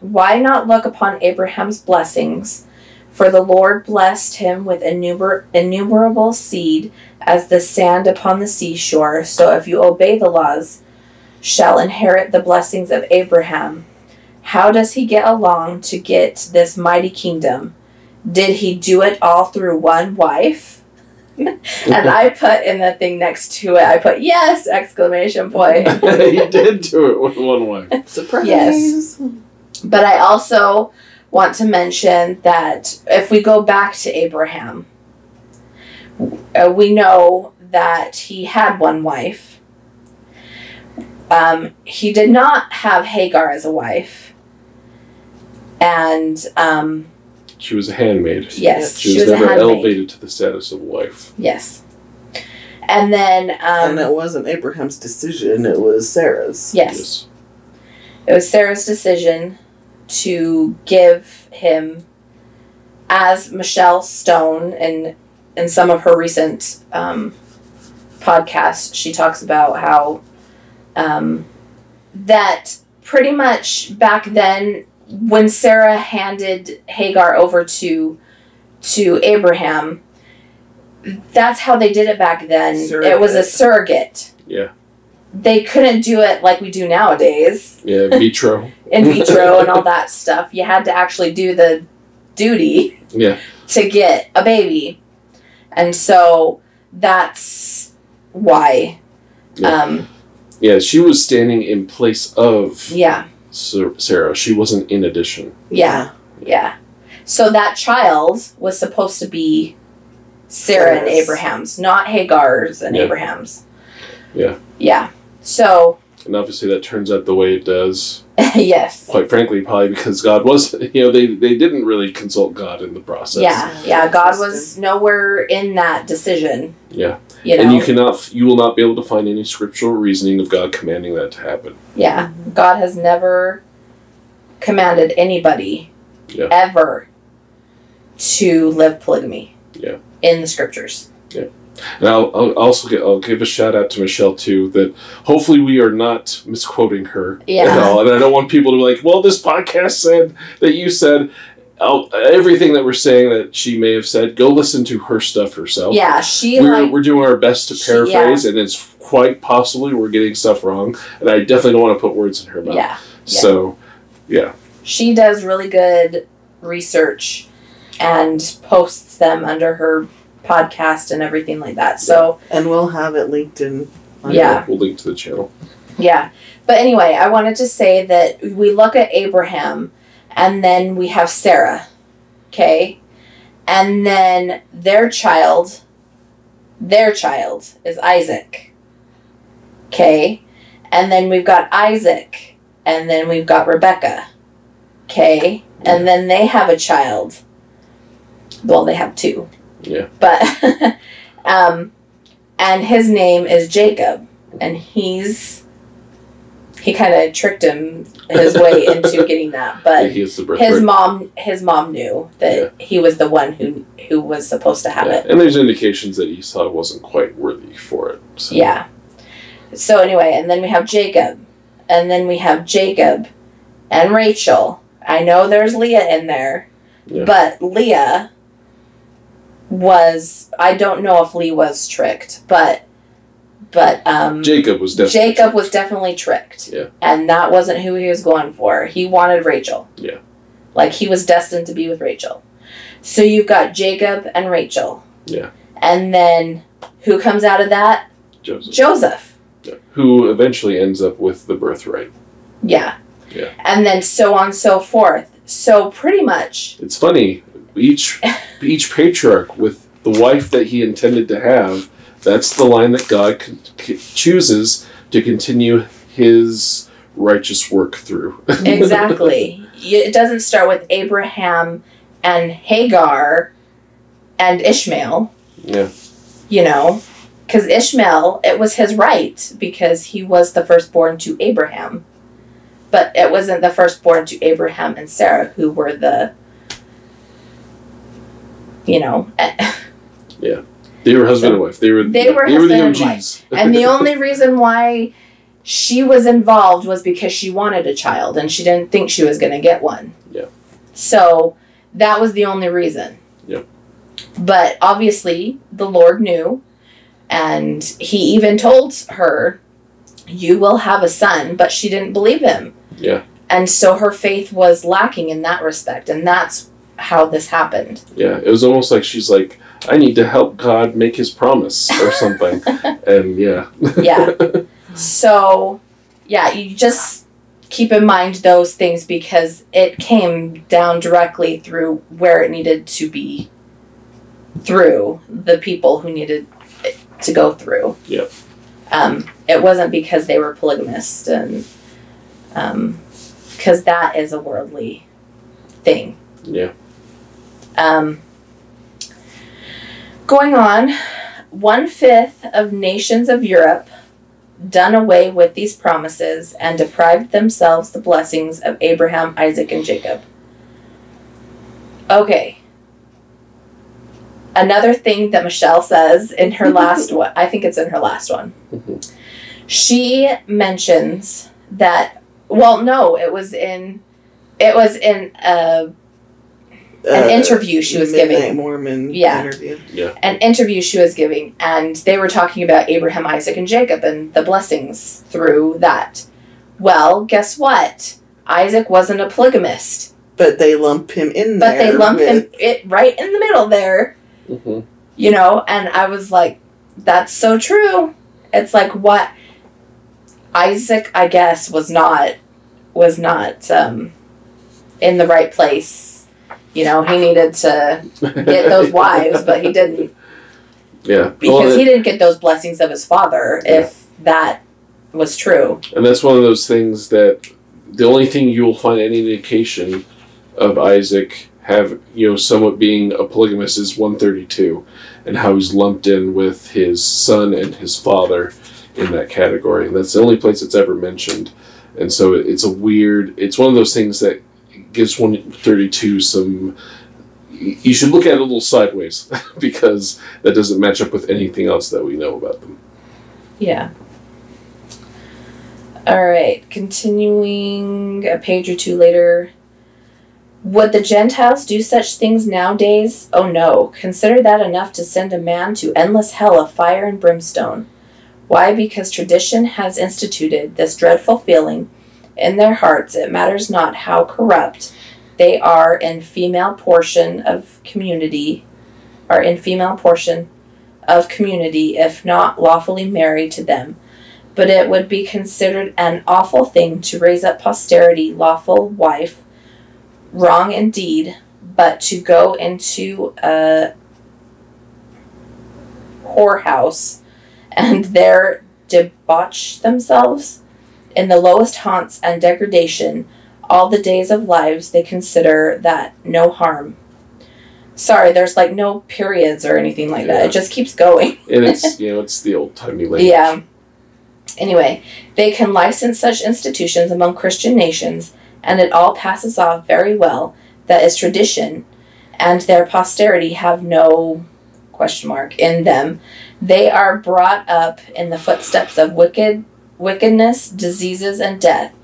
why not look upon Abraham's blessings? For the Lord blessed him with innumer- innumerable seed as the sand upon the seashore. So if you obey the laws, shall inherit the blessings of Abraham. How does he get along to get this mighty kingdom? Did he do it all through one wife? And I put in the thing next to it, I put, yes, exclamation point. He did do it with one wife. Surprise. Yes. But I also want to mention that if we go back to Abraham, uh, we know that he had one wife. Um, he did not have Hagar as a wife. And um, she was a handmaid. Yes, she, she was, was never elevated to the status of wife. Yes. And then... Um, and it wasn't Abraham's decision, it was Sarah's. Yes. yes. It was Sarah's decision to give him, as Michelle Stone, and in some of her recent um, podcasts, she talks about how um, that pretty much back then, when Sarah handed Hagar over to to Abraham, that's how they did it back then. Surrogate. It was a surrogate. Yeah. They couldn't do it like we do nowadays. Yeah, vitro. In vitro and all that stuff. You had to actually do the duty yeah. to get a baby. And so that's why. Yeah, um, yeah she was standing in place of yeah. Sarah. She wasn't in addition. Yeah, yeah. So that child was supposed to be Sarah yes. and Abraham's, not Hagar's and yeah. Abraham's. Yeah. Yeah. So, and obviously that turns out the way it does. Yes. Quite frankly, probably because God was, you know, they, they didn't really consult God in the process. Yeah, yeah. God was nowhere in that decision. Yeah. You know? And you cannot, you will not be able to find any scriptural reasoning of God commanding that to happen. Yeah. God has never commanded anybody yeah. ever to live polygamy. Yeah. In the scriptures. Yeah. And I'll, I'll also get, I'll give a shout out to Michelle too, that hopefully we are not misquoting her yeah. at all. And I don't want people to be like, well, this podcast said that you said, everything that we're saying that she may have said, go listen to her stuff herself. Yeah, she we're, like... We're doing our best to paraphrase, she, yeah. and it's quite possibly we're getting stuff wrong, and I definitely don't want to put words in her mouth. Yeah. yeah. So, yeah. She does really good research and posts them under her podcast and everything like that. So yeah. And we'll have it linked in. Yeah. Know, we'll link to the channel. Yeah. But anyway, I wanted to say that we look at Abraham, and then we have Sarah, okay? And then their child, their child is Isaac, okay? And then we've got Isaac, and then we've got Rebecca, okay? And then they have a child. Well, they have two. Yeah. But, um, and his name is Jacob, and he's... He kind of tricked him his way into getting that, but yeah, his birth. mom, his mom knew that yeah. he was the one who who was supposed to have yeah. it. And there's indications that Esau wasn't quite worthy for it. So. Yeah. So anyway, and then we have Jacob, and then we have Jacob and Rachel. I know there's Leah in there, yeah. but Leah was, I don't know if Leah was tricked, but. But um, Jacob was definitely Jacob tricked. was definitely tricked. Yeah. And that wasn't who he was going for. He wanted Rachel. Yeah. Like he was destined to be with Rachel. So you've got Jacob and Rachel. Yeah. And then who comes out of that? Joseph. Joseph. Yeah. Who eventually ends up with the birthright. Yeah. Yeah. And then so on so forth. So pretty much it's funny, each each patriarch with the wife that he intended to have. That's the line that God con- c- chooses to continue his righteous work through. Exactly. It doesn't start with Abraham and Hagar and Ishmael. Yeah. You know, because Ishmael, it was his right because he was the firstborn to Abraham. But it wasn't the firstborn to Abraham and Sarah who were the, you know. Yeah. They were husband so, and wife. They were, they were, they were the O Gs. And, and the only reason why she was involved was because she wanted a child and she didn't think she was going to get one. Yeah. So that was the only reason. Yeah. But obviously the Lord knew, and he even told her, you will have a son, but she didn't believe him. Yeah. And so her faith was lacking in that respect, and that's how this happened. Yeah. It was almost like she's like, I need to help God make his promise or something. And yeah. Yeah. So, yeah, you just keep in mind those things because it came down directly through where it needed to be through the people who needed it to go through. Yeah. Um, it wasn't because they were polygamists and, um, because that is a worldly thing. Yeah. Um, Going on, one-fifth of nations of Europe done away with these promises and deprived themselves the blessings of Abraham, Isaac, and Jacob. Okay. Another thing that Michelle says in her last one, I think it's in her last one. Mm-hmm. She mentions that, well, no, it was in, it was in a... An uh, interview she was Midnight giving. Mormon yeah. interview. Yeah. An interview she was giving, and they were talking about Abraham, Isaac, and Jacob and the blessings through that. Well, guess what? Isaac wasn't a polygamist. But they lump him in but there. But they lump with... him it right in the middle there. Mm-hmm. You know, and I was like, that's so true. It's like, what? Isaac, I guess, was not, was not um, in the right place. You know, he needed to get those wives, but he didn't. Yeah. Because well, it, he didn't get those blessings of his father, yeah. if that was true. And that's one of those things that the only thing you'll find any indication of Isaac have, you know, somewhat being a polygamist is one thirty-two and how he's lumped in with his son and his father in that category. And that's the only place it's ever mentioned. And so it's a weird, it's one of those things that gives one thirty-two some, you should look at it a little sideways because that doesn't match up with anything else that we know about them. Yeah. All right. Continuing a page or two later. Would the Gentiles do such things nowadays? Oh no, consider that enough to send a man to endless hell of fire and brimstone. Why? Because tradition has instituted this dreadful feeling in their hearts. It matters not how corrupt they are in female portion of community, or in female portion of community, if not lawfully married to them. But it would be considered an awful thing to raise up posterity, lawful wife, wrong indeed, but to go into a whorehouse and there debauch themselves in the lowest haunts and degradation all the days of lives. They consider that no harm. Sorry, there's like no periods or anything like yeah. that. It just keeps going. And it's, you know, it's the old-timey language. Yeah. Anyway, they can license such institutions among Christian nations, and it all passes off very well. That is tradition, and their posterity have no question mark in them. They are brought up in the footsteps of wicked wickedness, diseases, and death,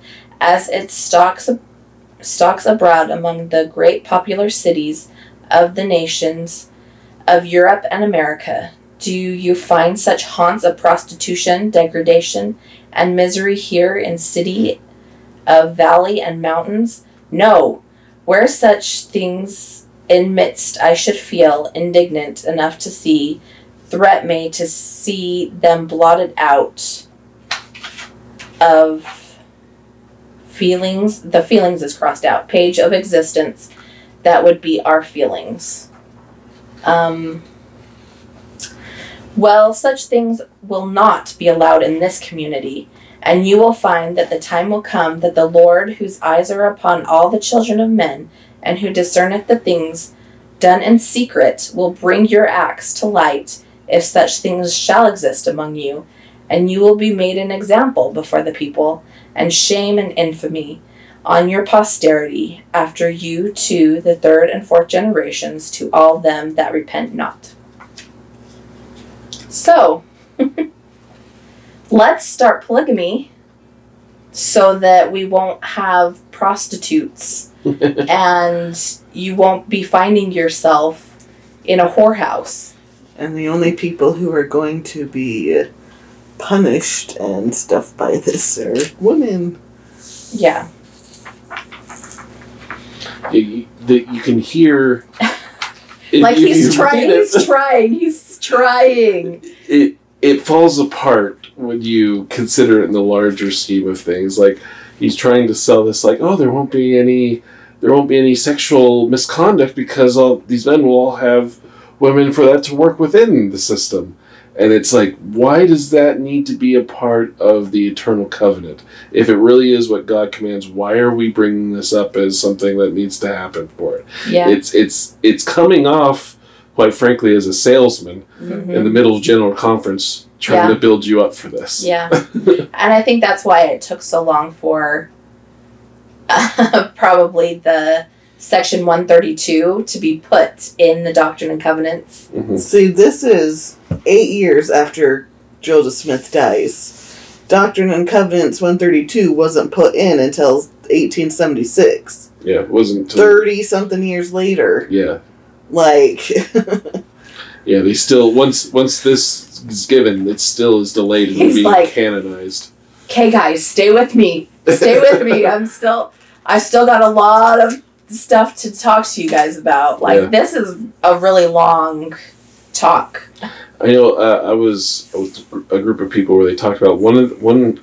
as it stalks, stalks abroad among the great popular cities of the nations of Europe and America. Do you find such haunts of prostitution, degradation, and misery here in city of valley and mountains? No. Where such things in midst I should feel indignant enough to see, threat me to see them blotted out of feelings. The feelings is crossed out. Page of existence. That would be our feelings. Um, well, such things will not be allowed in this community, and you will find that the time will come that the Lord, whose eyes are upon all the children of men, and who discerneth the things done in secret, will bring your acts to light, if such things shall exist among you, and you will be made an example before the people, and shame and infamy on your posterity, after you to the third and fourth generations, to all them that repent not. So, let's start polygamy so that we won't have prostitutes and you won't be finding yourself in a whorehouse. And the only people who are going to be punished and stuff by this are women. Yeah. You, the, you can hear... like you, he's, you trying, he's it, trying, he's trying, he's trying. It, it falls apart when you consider it in the larger scheme of things. Like, he's trying to sell this, like, oh, there won't be any, there won't be any sexual misconduct because all these men will all have women for that to work within the system. And it's like, why does that need to be a part of the eternal covenant? If it really is what God commands, why are we bringing this up as something that needs to happen for it? Yeah. It's it's it's coming off, quite frankly, as a salesman mm-hmm. in the middle of general conference trying yeah. to build you up for this. Yeah. And I think that's why it took so long for uh, probably the... Section one thirty-two to be put in the Doctrine and Covenants. Mm-hmm. See, this is eight years after Joseph Smith dies. Doctrine and Covenants one thirty-two wasn't put in until eighteen seventy-six. Yeah, it wasn't until thirty-something years later. Yeah. Like... yeah, they still... Once once this is given, it still is delayed and He's being like, canonized. Okay, guys, stay with me. Stay with me. I'm still... I still got a lot of... stuff to talk to you guys about. Like, yeah. This is a really long talk. I know uh, I was with a group of people where they talked about one of the, one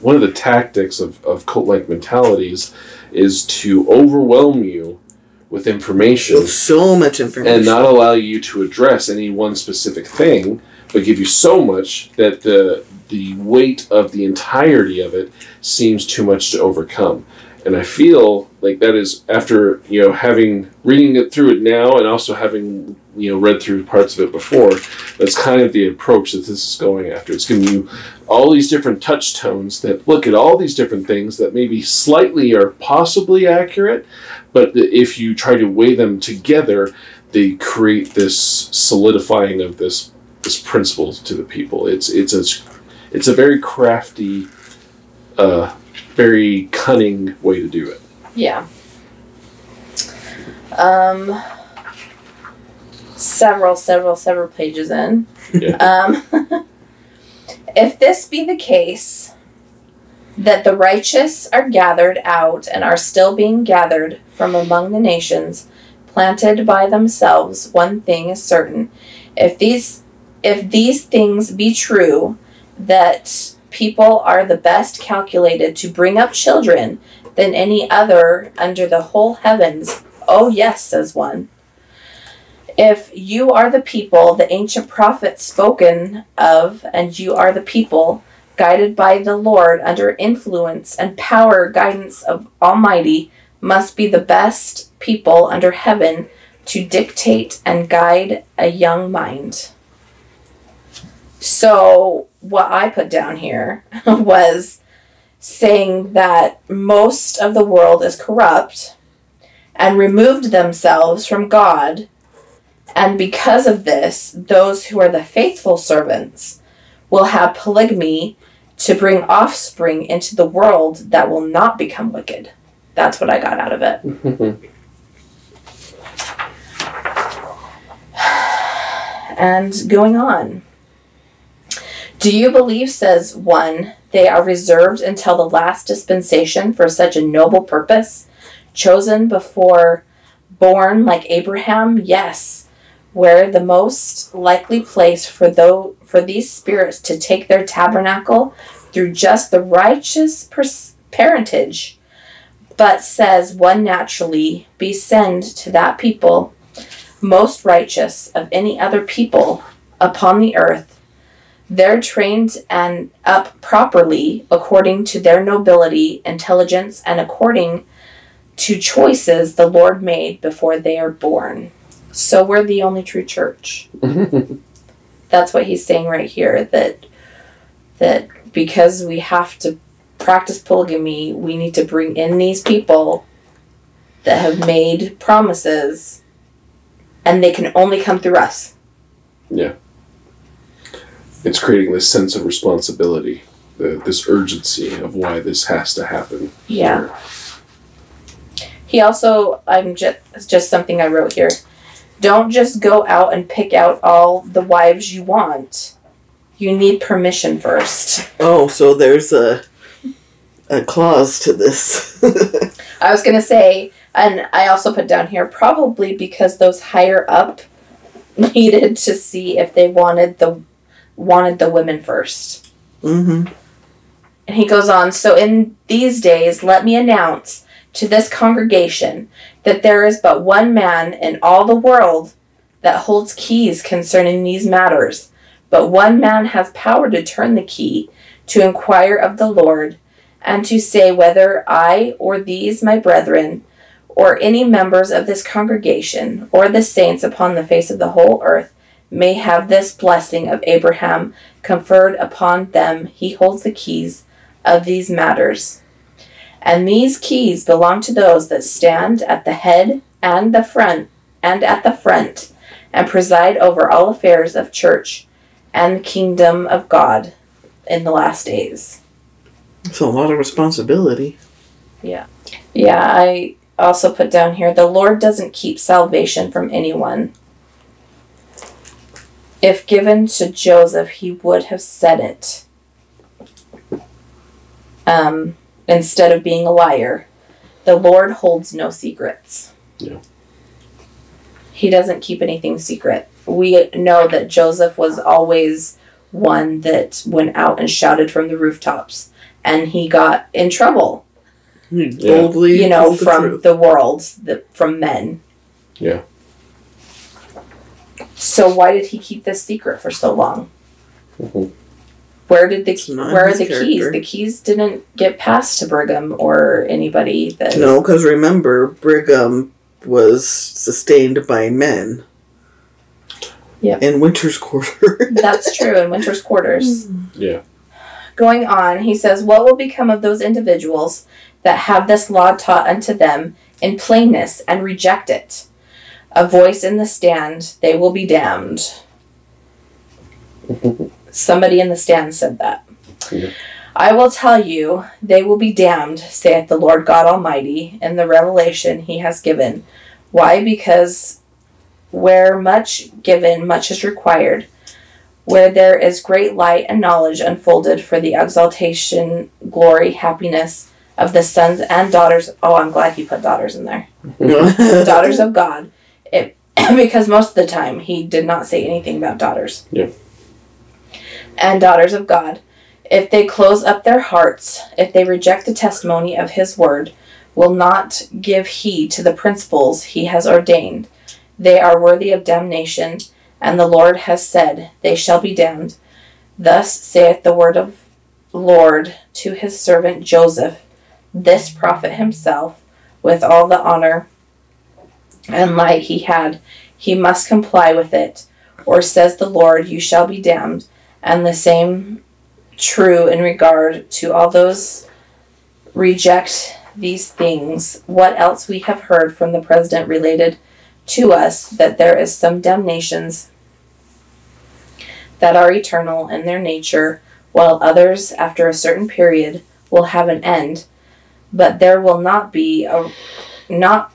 one of the tactics of, of cult-like mentalities is to overwhelm you with information. With so much information. And not allow you to address any one specific thing, but give you so much that the the weight of the entirety of it seems too much to overcome. And I feel like that is after, you know, having, reading it through it now and also having, you know, read through parts of it before, that's kind of the approach that this is going after. It's giving you all these different touch tones that look at all these different things that maybe slightly are possibly accurate, but if you try to weigh them together, they create this solidifying of this this principle to the people. It's, it's, a, it's a very crafty... Uh, very cunning way to do it. Yeah. um, several, several, several pages in. Yeah. Um, if this be the case, that the righteous are gathered out and are still being gathered from among the nations, planted by themselves, one thing is certain. If these, if these things be true, that people are the best calculated to bring up children than any other under the whole heavens, oh yes, says one. If you are the people the ancient prophets spoken of, and you are the people guided by the Lord under influence and power, guidance of Almighty, must be the best people under heaven to dictate and guide a young mind. So what I put down here was saying that most of the world is corrupt and removed themselves from God. And because of this, those who are the faithful servants will have polygamy to bring offspring into the world that will not become wicked. That's what I got out of it. And going on. Do you believe, says one, they are reserved until the last dispensation for such a noble purpose, chosen before born like Abraham? Yes, where the most likely place for those, for these spirits to take their tabernacle through just the righteous parentage. But, says one, naturally, descend to that people, most righteous of any other people upon the earth. They're trained and up properly according to their nobility, intelligence, and according to choices the Lord made before they are born. So we're the only true church. That's what he's saying right here, that that because we have to practice polygamy, we need to bring in these people that have made promises, and they can only come through us. Yeah. It's creating this sense of responsibility, the, this urgency of why this has to happen. Yeah. Here. He also, I'm just, just something I wrote here. Don't just go out and pick out all the wives you want. You need permission first. Oh, so there's a a clause to this. I was going to say, and I also put down here, probably because those higher up needed to see if they wanted the wanted the women first. Mm-hmm. And he goes on, so in these days, let me announce to this congregation that there is but one man in all the world that holds keys concerning these matters, but one man has power to turn the key, to inquire of the Lord, and to say whether I or these my brethren or any members of this congregation or the saints upon the face of the whole earth may have this blessing of Abraham conferred upon them. He holds the keys of these matters. And these keys belong to those that stand at the head and the front and at the front and preside over all affairs of church and the kingdom of God in the last days. It's a lot of responsibility. Yeah. Yeah, I also put down here, the Lord doesn't keep salvation from anyone. If given to Joseph, he would have said it. Um, instead of being a liar. The Lord holds no secrets. Yeah. He doesn't keep anything secret. We know that Joseph was always one that went out and shouted from the rooftops, and he got in trouble. He boldly, you know, from the world, the, from men. Yeah. So why did he keep this secret for so long? Mm-hmm. Where did the where are the character. keys? The keys didn't get passed to Brigham or anybody. That no, because remember, Brigham was sustained by men. Yeah. In Winter's Quarters. That's true. In Winter's Quarters. Yeah. Going on, he says, "What will become of those individuals that have this law taught unto them in plainness and reject it? A voice in the stand, they will be damned." Somebody in the stand said that. Yeah. I will tell you, they will be damned, saith the Lord God Almighty, in the revelation he has given, Why? Because where much given, much is required. Where there is great light and knowledge unfolded for the exaltation, glory, happiness of the sons and daughters. Oh, I'm glad he put daughters in there. Daughters of God. It, because most of the time he did not say anything about daughters. Yeah. And daughters of God. If they close up their hearts, if they reject the testimony of his word, will not give heed to the principles he has ordained, they are worthy of damnation. And the Lord has said, they shall be damned. Thus saith the word of Lord to his servant Joseph, this prophet himself, with all the honor and light he had, he must comply with it, or says the Lord, you shall be damned. And the same true in regard to all those reject these things. What else we have heard from the president related to us, that there is some damnations that are eternal in their nature, while others, after a certain period, will have an end. But there will not be a not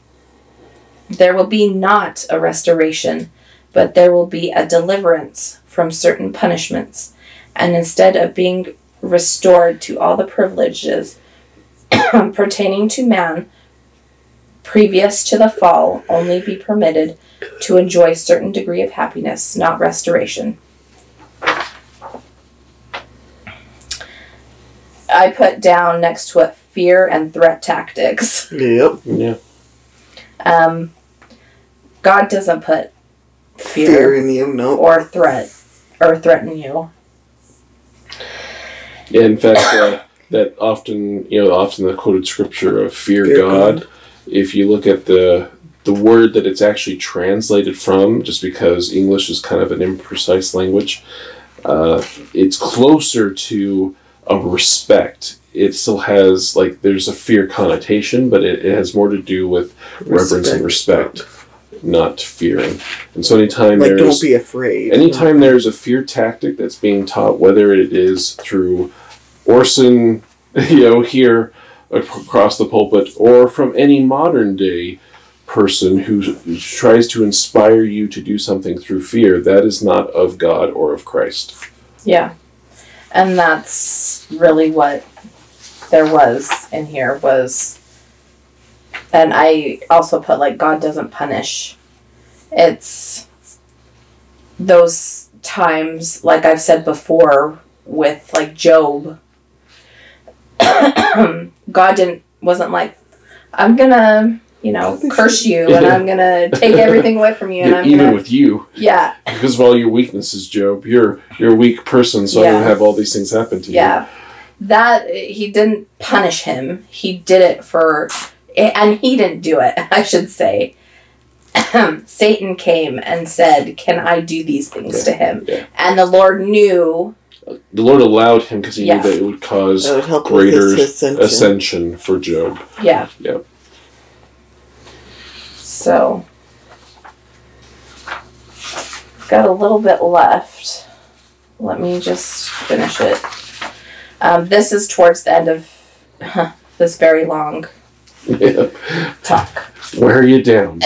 there will be not a restoration, but there will be a deliverance from certain punishments. And instead of being restored to all the privileges pertaining to man previous to the fall, only be permitted to enjoy certain degree of happiness, not restoration. I put down next to it fear and threat tactics. Yep. Yeah. Um, God doesn't put fear, fear in you, no, or threat or threaten you. Yeah, in fact, uh, that often you know often the quoted scripture of fear, fear God. God. If you look at the the word that it's actually translated from, just because English is kind of an imprecise language, uh, it's closer to a respect. It still has, like, there's a fear connotation, but it, it has more to do with respect. Reverence and respect, not fearing. And so anytime like, there's... Like, don't be afraid. Anytime no. there's a fear tactic that's being taught, whether it is through Orson, you know, here... across the pulpit, or from any modern day person who, who tries to inspire you to do something through fear, that is not of God or of Christ. Yeah. And that's really what there was in here was, and I also put, like, God doesn't punish. It's those times, like I've said before, with, like, Job, God didn't wasn't like, I'm gonna you know curse you and I'm gonna take everything away from you and yeah, I'm even gonna, with you yeah because of all your weaknesses, Job, you're you're a weak person, so yeah. I will have all these things happen to yeah. you. Yeah, that he didn't punish him. He did it for, and he didn't do it. I should say, Satan came and said, "Can I do these things yeah, to him?" Yeah. And the Lord knew. The Lord allowed him because he yeah. knew that it would cause it would greater his, his ascension. ascension for Job. Yeah. Yeah. So, got a little bit left. Let me just finish it. Um, this is towards the end of huh, this very long yeah. talk. Wear you down.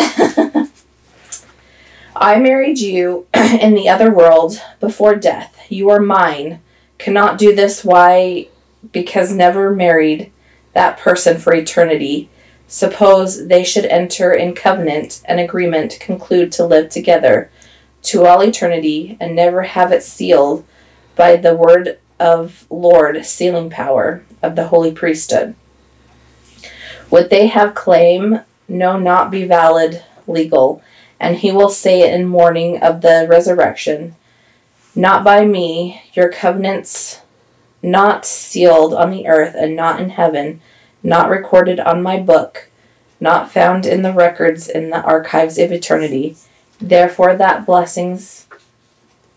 I married you in the other world before death. You are mine. Cannot do this. Why? Because never married that person for eternity. Suppose they should enter in covenant and agreement, conclude to live together to all eternity, and never have it sealed by the word of Lord, sealing power of the holy priesthood. Would they have claim? No, not be valid, legal. And he will say it in morning of the resurrection. Not by me, your covenants not sealed on the earth and not in heaven, not recorded on my book, not found in the records in the archives of eternity. Therefore that blessings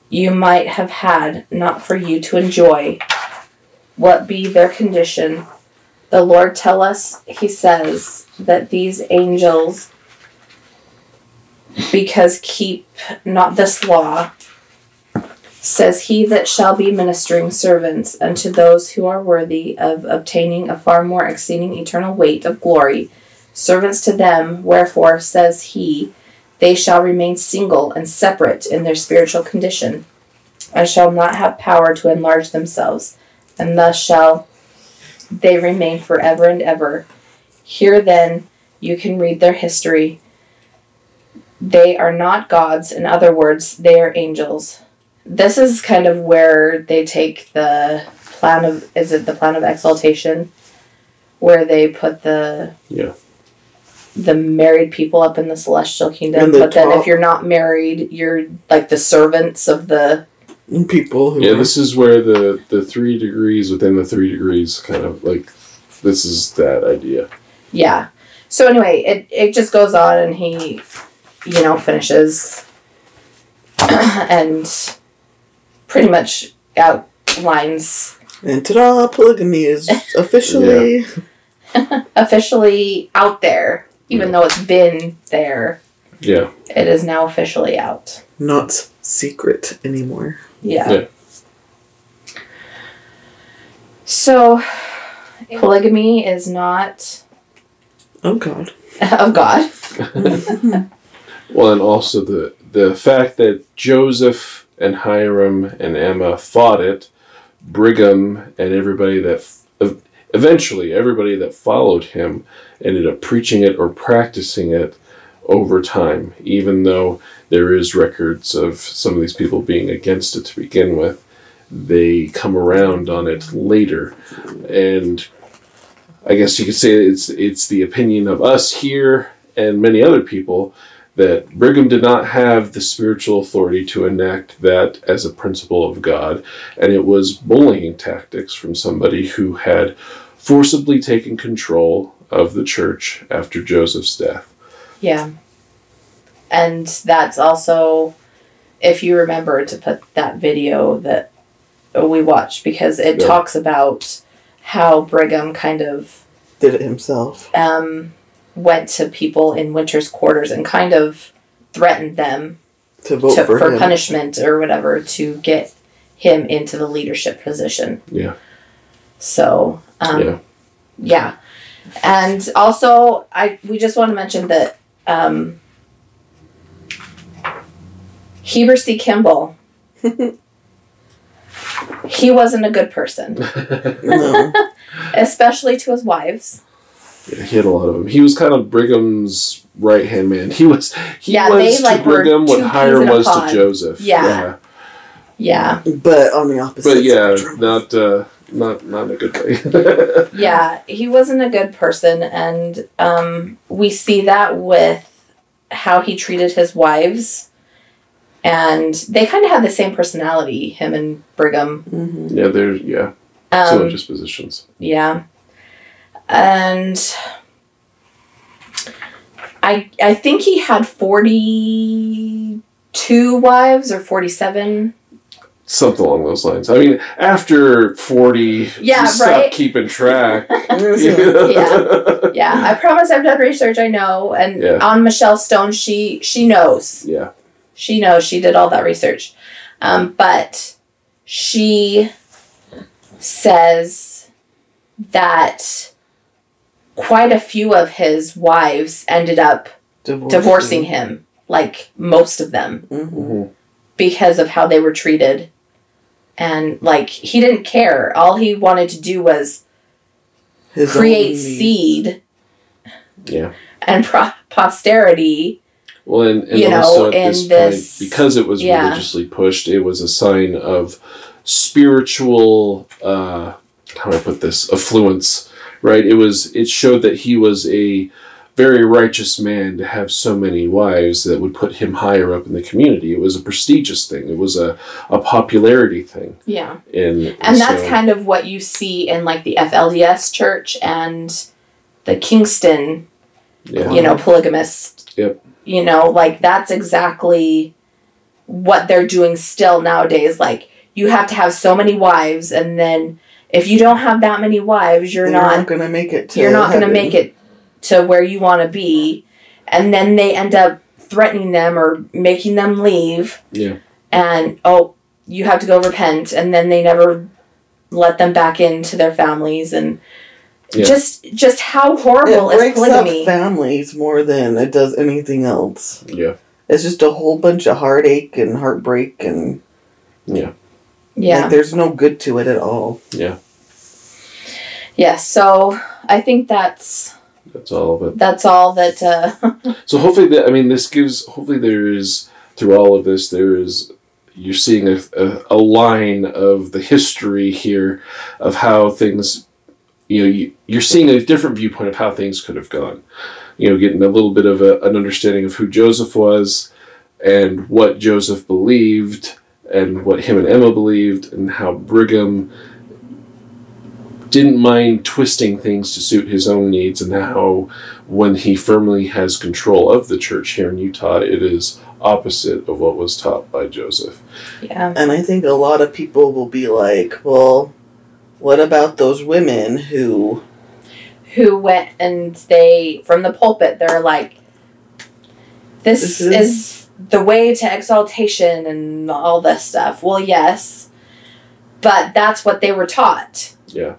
you might have had, not for you to enjoy. What be their condition? The Lord tell us, he says, that these angels, because keep not this law, says he that shall be ministering servants unto those who are worthy of obtaining a far more exceeding eternal weight of glory, servants to them. Wherefore, says he, they shall remain single and separate in their spiritual condition, and shall not have power to enlarge themselves, and thus shall they remain forever and ever. Here, then, you can read their history. They are not gods. In other words, they are angels. This is kind of where they take the plan of, is it the plan of exaltation, where they put the... Yeah. The married people up in the celestial kingdom, but then if you're not married, you're like the servants of the people. Who yeah, this is where the the three degrees within the three degrees kind of like this is that idea. Yeah. So anyway, it it just goes on, and he, you know, finishes and pretty much outlines. And ta-da! Polygamy is officially officially out there. Even though it's been there, yeah, it is now officially out. Not secret anymore. Yeah. yeah. So, polygamy is not... Oh, God. Of God. Well, and also the, the fact that Joseph and Hyrum and Emma fought it, Brigham and everybody that... F Eventually, everybody that followed him ended up preaching it or practicing it over time, even though there is records of some of these people being against it to begin with. They come around on it later. And I guess you could say it's, it's the opinion of us here and many other people that Brigham did not have the spiritual authority to enact that as a principle of God, and it was bullying tactics from somebody who had forcibly taken control of the church after Joseph's death. Yeah. And that's also, if you remember to put that video that we watched, because it yeah. talks about how Brigham kind of... Did it himself. Um... went to people in Winter's quarters and kind of threatened them to vote to, for, for him. punishment or whatever to get him into the leadership position. Yeah. So, um, yeah. yeah. And also, I we just want to mention that um, Heber C. Kimball, he wasn't a good person. No. Especially to his wives. Yeah, he had a lot of them. He was kind of Brigham's right-hand man. He was he yeah, was they, to like, Brigham what Hiram was to Joseph. Yeah. yeah. Yeah. But on the opposite But yeah, spectrum. not uh not not in a good way. Yeah, he wasn't a good person, and um we see that with how he treated his wives, and they kind of had the same personality, him and Brigham. Mm-hmm. Yeah, they're yeah. Um, similar dispositions. Yeah. And I I think he had forty-two wives or forty-seven. Something along those lines. I mean, after forty, yeah, you stop right? keeping track. yeah. yeah, I promise I've done research, I know. And yeah. on Michelle Stone, she, she knows. Yeah. She knows. She did all that research. Um, but she says that... quite a few of his wives ended up divorcing, divorcing him, like most of them, mm-hmm. because of how they were treated. And, like, he didn't care. All he wanted to do was his create seed yeah. and pro posterity. Well, and, and you also know, at this, this point, because it was yeah. religiously pushed, it was a sign of spiritual, uh, how do I put this, affluence. Right, it was. It showed that he was a very righteous man to have so many wives that would put him higher up in the community. It was a prestigious thing. It was a, a popularity thing. Yeah, and and, and that's so, kind of what you see in like the F L D S church and the Kingston, yeah. you know, polygamist. Yep. You know, like that's exactly what they're doing still nowadays. Like you have to have so many wives, and then. If you don't have that many wives, you're, not, you're not going to make it to You're not going to make it to where you want to be. And then they end up threatening them or making them leave. Yeah. And, oh, you have to go repent. And then they never let them back into their families. And yeah. just just how horrible is polygamy. It breaks up families more than it does anything else. Yeah. It's just a whole bunch of heartache and heartbreak and... Yeah. Yeah. Like, there's no good to it at all. Yeah. Yeah, so I think that's... That's all of it. That's all that... Uh, so hopefully, that, I mean, this gives... Hopefully there is, through all of this, there is... You're seeing a, a, a line of the history here of how things... You know, you, you're seeing a different viewpoint of how things could have gone. You know, getting a little bit of a, an understanding of who Joseph was and what Joseph believed and what him and Emma believed and how Brigham didn't mind twisting things to suit his own needs, and how when he firmly has control of the church here in Utah, it is opposite of what was taught by Joseph. Yeah. And I think a lot of people will be like, well, what about those women who... who went and they, from the pulpit, they're like, this, this is, is the way to exaltation and all this stuff. Well, yes, but that's what they were taught. Yeah.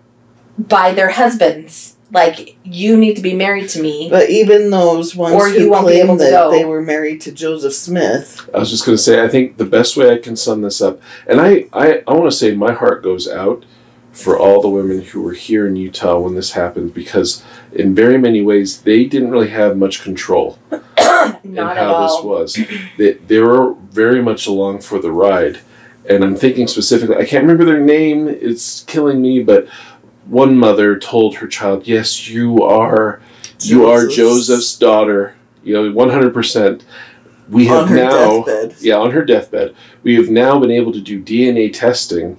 By their husbands. Like, you need to be married to me. But even those ones or who claim that go. They were married to Joseph Smith. I was just going to say, I think the best way I can sum this up, and I, I, I want to say my heart goes out for all the women who were here in Utah when this happened, because in very many ways they didn't really have much control in how at all. This was. They, they were very much along for the ride. And I'm thinking specifically, I can't remember their name, it's killing me, but one mother told her child, yes, you are Jesus. You are Joseph's daughter, you know, one hundred percent. We have on her now, deathbed. Yeah, on her deathbed. We have now been able to do D N A testing.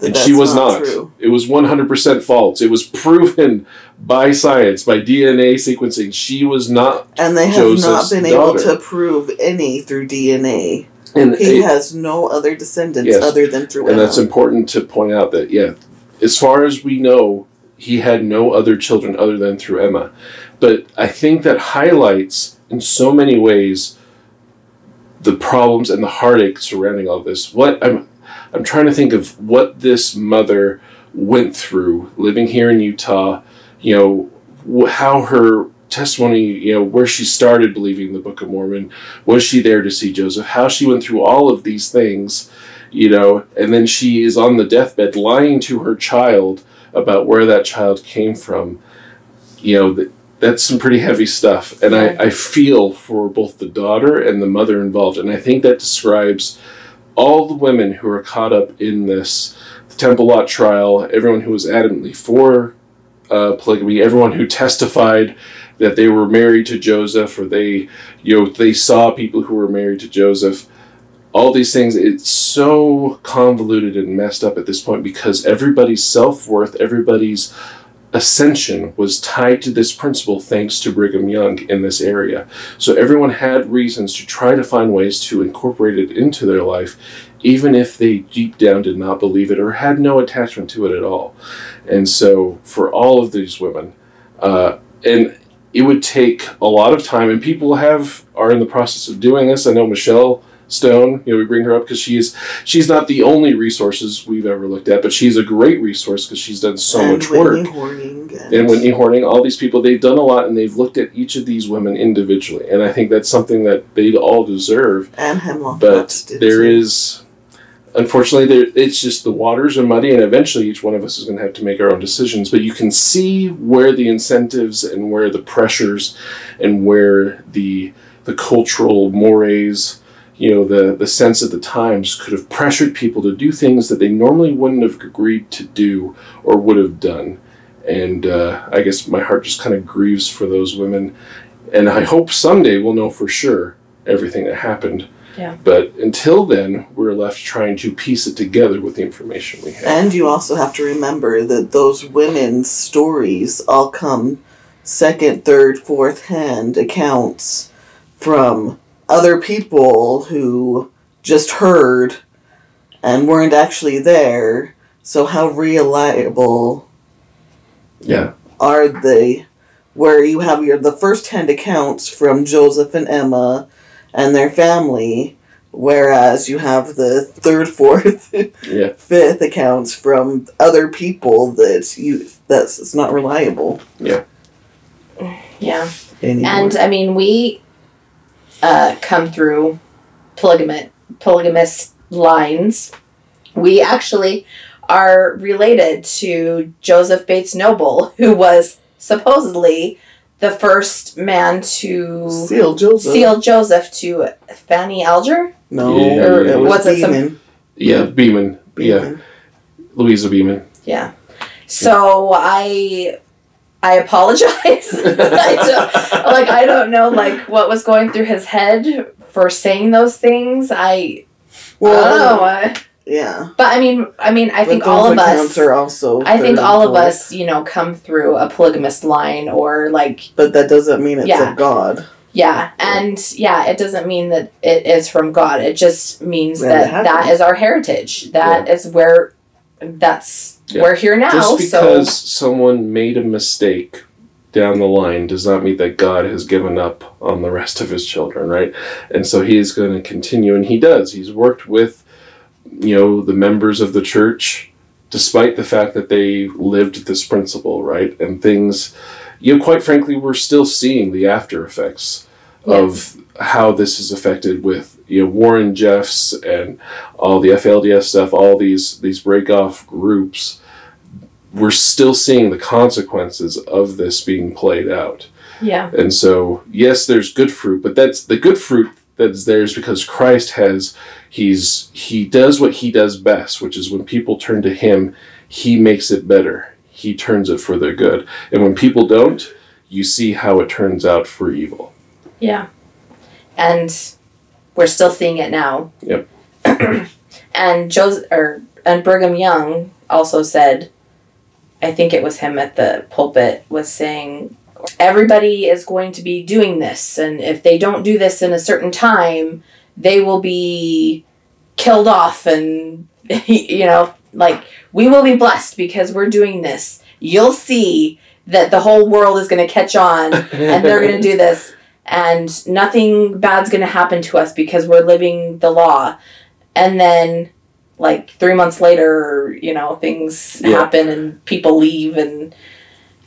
And that's she was not. not. It was one hundred percent false. It was proven by science, by D N A sequencing. She was not Joseph's daughter. And they have Joseph's not been daughter. able to prove any through D N A. And he it, has no other descendants yes. other than through Emma. And that's important to point out that, yeah, as far as we know, he had no other children other than through Emma. But I think that highlights, in so many ways, the problems and the heartache surrounding all this. What I'm... I'm trying to think of what this mother went through living here in Utah, you know, how her testimony, you know, where she started believing the Book of Mormon, was she there to see Joseph, how she went through all of these things, you know, and then she is on the deathbed lying to her child about where that child came from. You know, that, that's some pretty heavy stuff. And I, I feel for both the daughter and the mother involved. And I think that describes all the women who are caught up in this, the Temple Lot trial, everyone who was adamantly for uh, polygamy, everyone who testified that they were married to Joseph, or they, you know, they saw people who were married to Joseph. All these things, it's so convoluted and messed up at this point because everybody's self-worth, everybody's ascension was tied to this principle thanks to Brigham Young in this area. So everyone had reasons to try to find ways to incorporate it into their life, even if they deep down did not believe it or had no attachment to it at all. And so for all of these women, uh, and it would take a lot of time, and people have are in the process of doing this. I know Michelle Stone, you know, we bring her up because she's she's not the only resources we've ever looked at, but she's a great resource because she's done so and much Whitney work. Horning and, and Whitney Horning, all these people, they've done a lot, and they've looked at each of these women individually, and I think that's something that they all deserve. And Hemlock But there is, unfortunately, there, it's just the waters are muddy, and eventually each one of us is going to have to make our own decisions. But you can see where the incentives and where the pressures and where the the cultural mores, you know, the, the sense of the times could have pressured people to do things that they normally wouldn't have agreed to do or would have done. And uh, I guess my heart just kind of grieves for those women. And I hope someday we'll know for sure everything that happened. Yeah. But until then, we're left trying to piece it together with the information we have. And you also have to remember that those women's stories all come second, third, fourth hand accounts from other people who just heard and weren't actually there. So how reliable yeah. are they? Where you have your the first-hand accounts from Joseph and Emma and their family Whereas you have the third, fourth, yeah. fifth accounts from other people that you that's it's not reliable. Yeah. Yeah. Anymore. And I mean, we uh, come through polygamy, polygamous lines. We actually are related to Joseph Bates Noble, who was supposedly the first man to seal Joseph, seal Joseph to Fanny Alger. No, yeah, or it was, was it some? Yeah, Beeman. Beeman. Yeah, Louisa Beeman. Yeah. So yeah. I, I apologize. I don't, like I don't know, like what was going through his head for saying those things. I. Well, oh, I, yeah. But I mean, I mean, I but think all of us are also. I think all of us, you know, come through a polygamous line or like. But that doesn't mean it's yeah. of God. Yeah, and yeah, it doesn't mean that it is from God. It just means yeah, that that is our heritage. That yeah. is where, that's, yeah. we're here now. Just because so. someone made a mistake down the line does not mean that God has given up on the rest of his children, right? And so he is going to continue, and he does. He's worked with, you know, the members of the church, despite the fact that they lived this principle, right? And things... You know, quite frankly, we're still seeing the after effects yes. of how this is affected with, you know, Warren Jeffs and all the F L D S stuff, all these, these break-off groups. We're still seeing the consequences of this being played out. Yeah. And so, yes, there's good fruit, but that's the good fruit that's there is because Christ has, he's, he does what he does best, which is when people turn to him, he makes it better. He turns it for their good. And when people don't, you see how it turns out for evil. Yeah. And we're still seeing it now. Yep. and Joseph, or, and Brigham Young also said, I think it was him at the pulpit, was saying, everybody is going to be doing this. And if they don't do this in a certain time, they will be killed off and, you know... Like, we will be blessed because we're doing this. You'll see that the whole world is going to catch on and they're going to do this. And nothing bad's going to happen to us because we're living the law. And then, like, three months later, you know, things yeah. happen and people leave. And,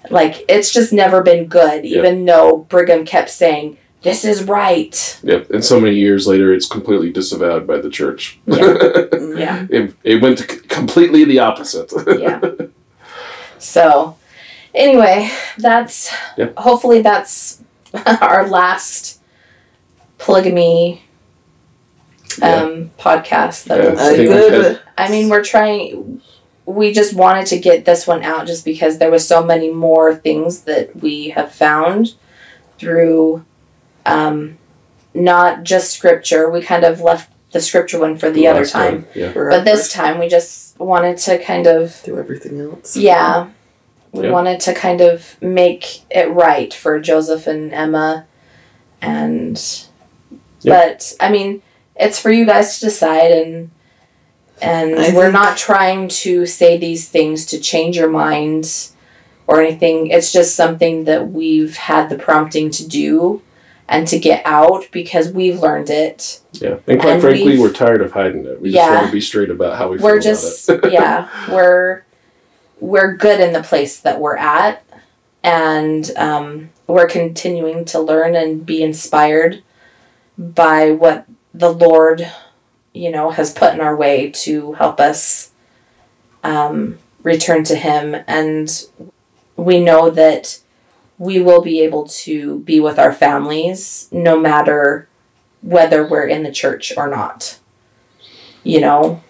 like, it's just never been good, yep. even though Brigham kept saying, this is right. Yep. And so many years later, it's completely disavowed by the church. Yeah. Yeah. It, it went to completely the opposite. Yeah. So, anyway, that's, yeah. hopefully that's our last polygamy um, yeah. podcast. That yeah, I, good. I mean, we're trying, we just wanted to get this one out just because there was so many more things that we have found through um, not just scripture. We kind of left the scripture one for the, the other time. One, yeah. But this time we just wanted to kind of... Do everything else. Yeah. We yeah. wanted to kind of make it right for Joseph and Emma. And... Yeah. But, I mean, it's for you guys to decide. And and I we're not trying to say these things to change your mind or anything. It's just something that we've had the prompting to do. And to get out because we've learned it. Yeah. And quite and frankly, we're tired of hiding it. We yeah, just want to be straight about how we we're feel just, about it. yeah. We're we're good in the place that we're at. And um, we're continuing to learn and be inspired by what the Lord, you know, has put in our way to help us um, return to him. And we know that we will be able to be with our families no matter whether we're in the church or not. You know,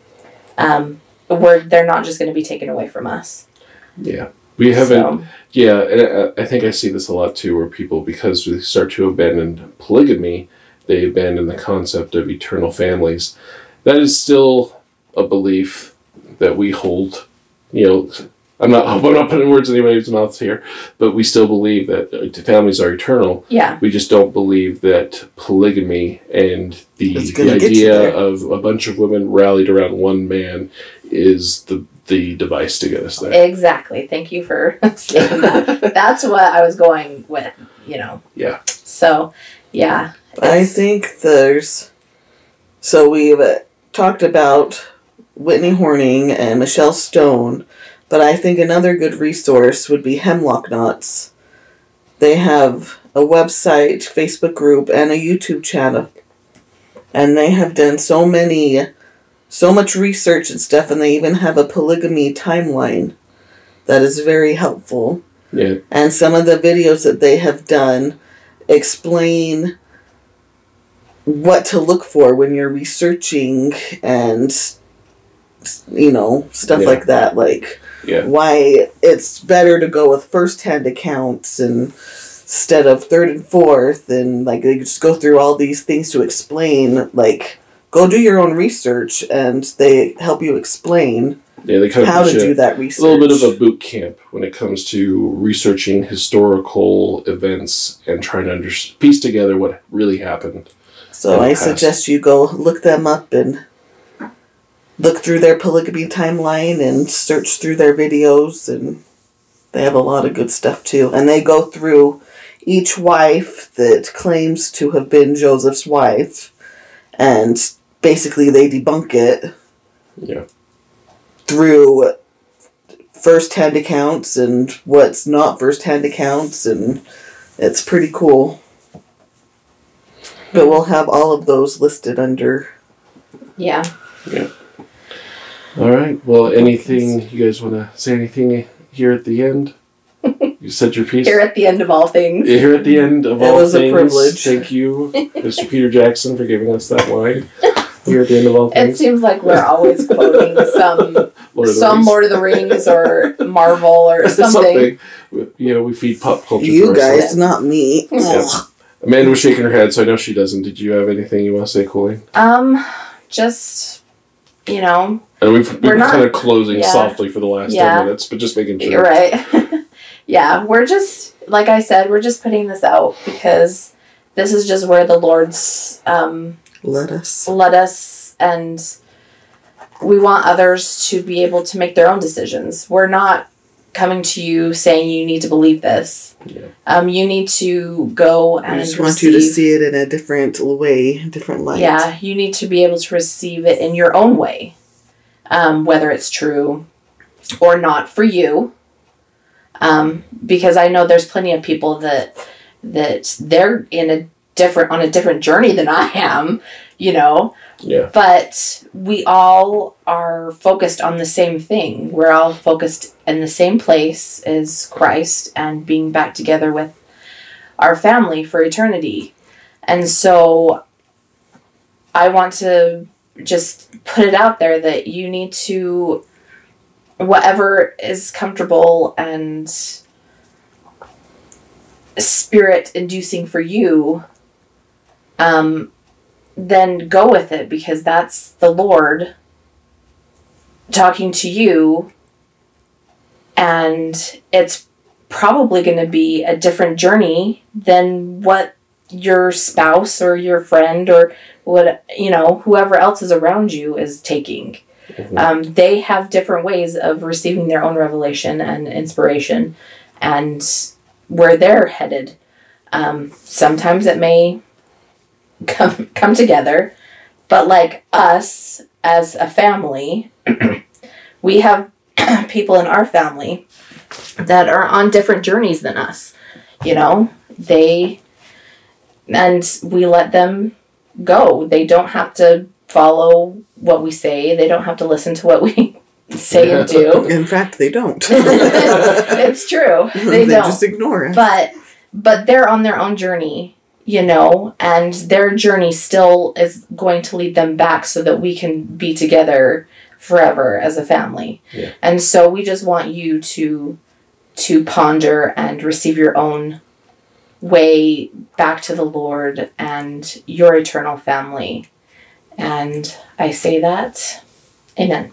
um, we're, they're not just going to be taken away from us. Yeah. We haven't, so. yeah, I think I see this a lot too, where people, because we start to abandon polygamy, they abandon the concept of eternal families. That is still a belief that we hold, you know, I'm not, I'm not putting words in anybody's mouth here, but we still believe that families are eternal. Yeah. We just don't believe that polygamy and the, the idea of a bunch of women rallied around one man is the the device to get us there. Exactly. Thank you for saying that. That's what I was going with, you know. Yeah. So, yeah. I think there's So we've talked about Whitney Horning and Michelle Stone, but I think another good resource would be Hemlock Knots. They have a website, Facebook group, and a YouTube channel. And they have done so many, so much research and stuff, and they even have a polygamy timeline that is very helpful. Yeah. And some of the videos that they have done explain what to look for when you're researching and, you know, stuff yeah. like that. Like yeah. why it's better to go with first-hand accounts and instead of third and fourth, and like they just go through all these things to explain, like, go do your own research, and they help you explain yeah, they kind of how to do that research. A little bit of a boot camp when it comes to researching historical events and trying to under piece together what really happened. So I suggest you go look them up and look through their polygamy timeline and search through their videos, and they have a lot of good stuff too. And they go through each wife that claims to have been Joseph's wife, and basically they debunk it yeah. through first-hand accounts and what's not first-hand accounts, and it's pretty cool. But we'll have all of those listed under. Yeah. Yeah. All right. Well, anything, you guys want to say anything here at the end? You said your piece. Here at the end of all things. Here at the end of all things. It was a privilege. Thank you, Mister Peter Jackson, for giving us that line. Here at the end of all things. It seems like we're always quoting some Lord some Rings. Lord of the Rings or Marvel or something. something. You know, we feed pop culture. You guys, not me. Yeah. Amanda was shaking her head, so I know she doesn't. Did you have anything you want to say, Colleen? Um, just, you know. And we've, we've been not, kind of closing yeah. softly for the last yeah. ten minutes, but just making sure. You're right. Yeah, we're just, like I said, we're just putting this out because this is just where the Lord's um, led us. Led us, and we want others to be able to make their own decisions. We're not coming to you saying you need to believe this. Yeah. Um, you need to go and I just want receive, you to see it in a different way, different light. Yeah, you need to be able to receive it in your own way, um, whether it's true or not for you. Um, because I know there's plenty of people that that they're in a different on a different journey than I am, you know. Yeah. But we all are focused on the same thing. We're all focused in the same place as Christ and being back together with our family for eternity. And so I want to just put it out there that you need to, whatever is comfortable and spirit-inducing for you, um, then go with it, because that's the Lord talking to you, and it's probably going to be a different journey than what your spouse or your friend or what, you know, whoever else is around you is taking. Mm-hmm. Um, they have different ways of receiving their own revelation and inspiration and where they're headed. Um, sometimes it may come come together, but like us as a family, we have people in our family that are on different journeys than us, you know, they and we let them go. They don't have to follow what we say, they don't have to listen to what we say and do. In fact, they don't. It's true, they, they don't just ignore it, but but they're on their own journey, you know, and their journey still is going to lead them back so that we can be together forever as a family. Yeah. And so we just want you to to ponder and receive your own way back to the Lord and your eternal family. And I say that, amen.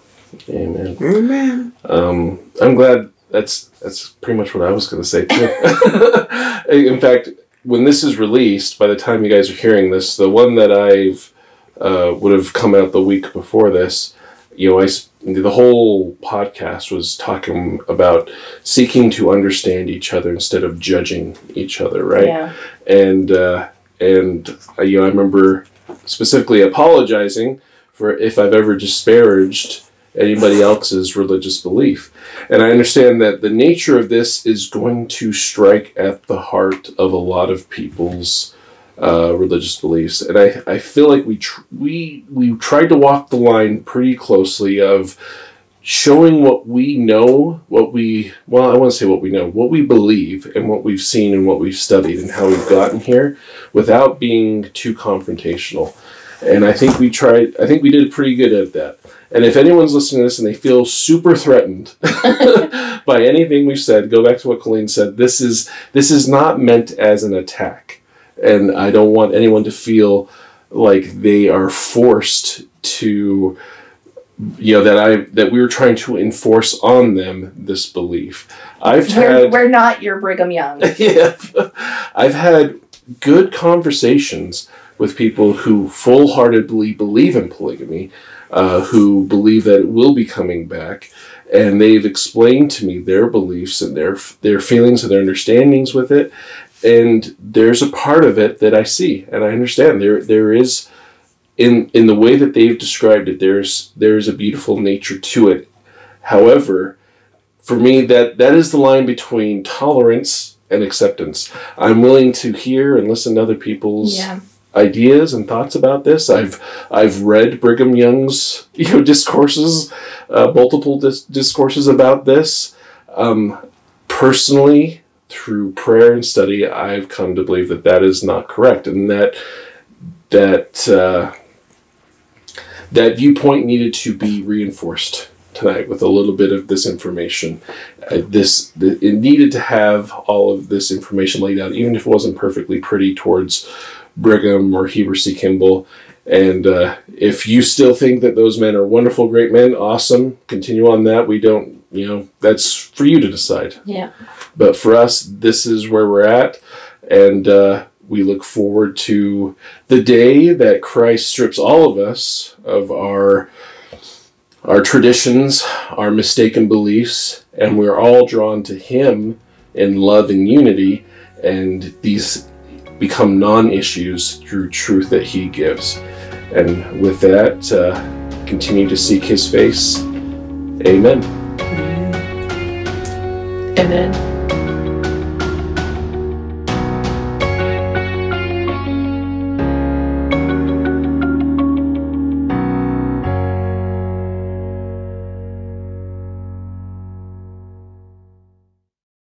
Amen. Amen. Um, I'm glad that's, that's pretty much what I was going to say, too. In fact, when this is released, by the time you guys are hearing this, the one that I've uh, would have come out the week before this, you know, I the whole podcast was talking about seeking to understand each other instead of judging each other, right? Yeah. And uh, and uh, you know, I remember specifically apologizing for if I've ever disparaged anybody else's religious belief. And I understand that the nature of this is going to strike at the heart of a lot of people's uh, religious beliefs. And I, I feel like we, tr we, we tried to walk the line pretty closely of showing what we know, what we, well, I want to say what we know, what we believe and what we've seen and what we've studied and how we've gotten here without being too confrontational. And I think we tried, I think we did pretty good at that. And if anyone's listening to this and they feel super threatened by anything we've said, go back to what Colleen said. This is, this is not meant as an attack. And I don't want anyone to feel like they are forced to, you know, that I, that we were trying to enforce on them this belief. I've had, we're, we're not your Brigham Young. Yeah, I've had good conversations with people who full-heartedly believe in polygamy, uh, who believe that it will be coming back, and they've explained to me their beliefs and their their feelings and their understandings with it, and there's a part of it that I see, and I understand. There there is, in in the way that they've described it, there's there's a beautiful nature to it. However, for me, that, that is the line between tolerance and acceptance. I'm willing to hear and listen to other people's... Yeah. Ideas and thoughts about this. I've I've read Brigham Young's you know discourses, uh, multiple dis discourses about this. Um, personally, through prayer and study, I've come to believe that that is not correct, and that that uh, that viewpoint needed to be reinforced tonight with a little bit of this information. Uh, this the, it needed to have all of this information laid out, even if it wasn't perfectly pretty towards Brigham or Heber C. Kimball. And uh, if you still think that those men are wonderful, great men, awesome, continue on that. We don't, you know, that's for you to decide. Yeah. But for us, this is where we're at. And uh, we look forward to the day that Christ strips all of us of our, our traditions, our mistaken beliefs, and we're all drawn to Him in love and unity. And these become non-issues through truth that He gives. And with that, uh, continue to seek His face. Amen. Amen.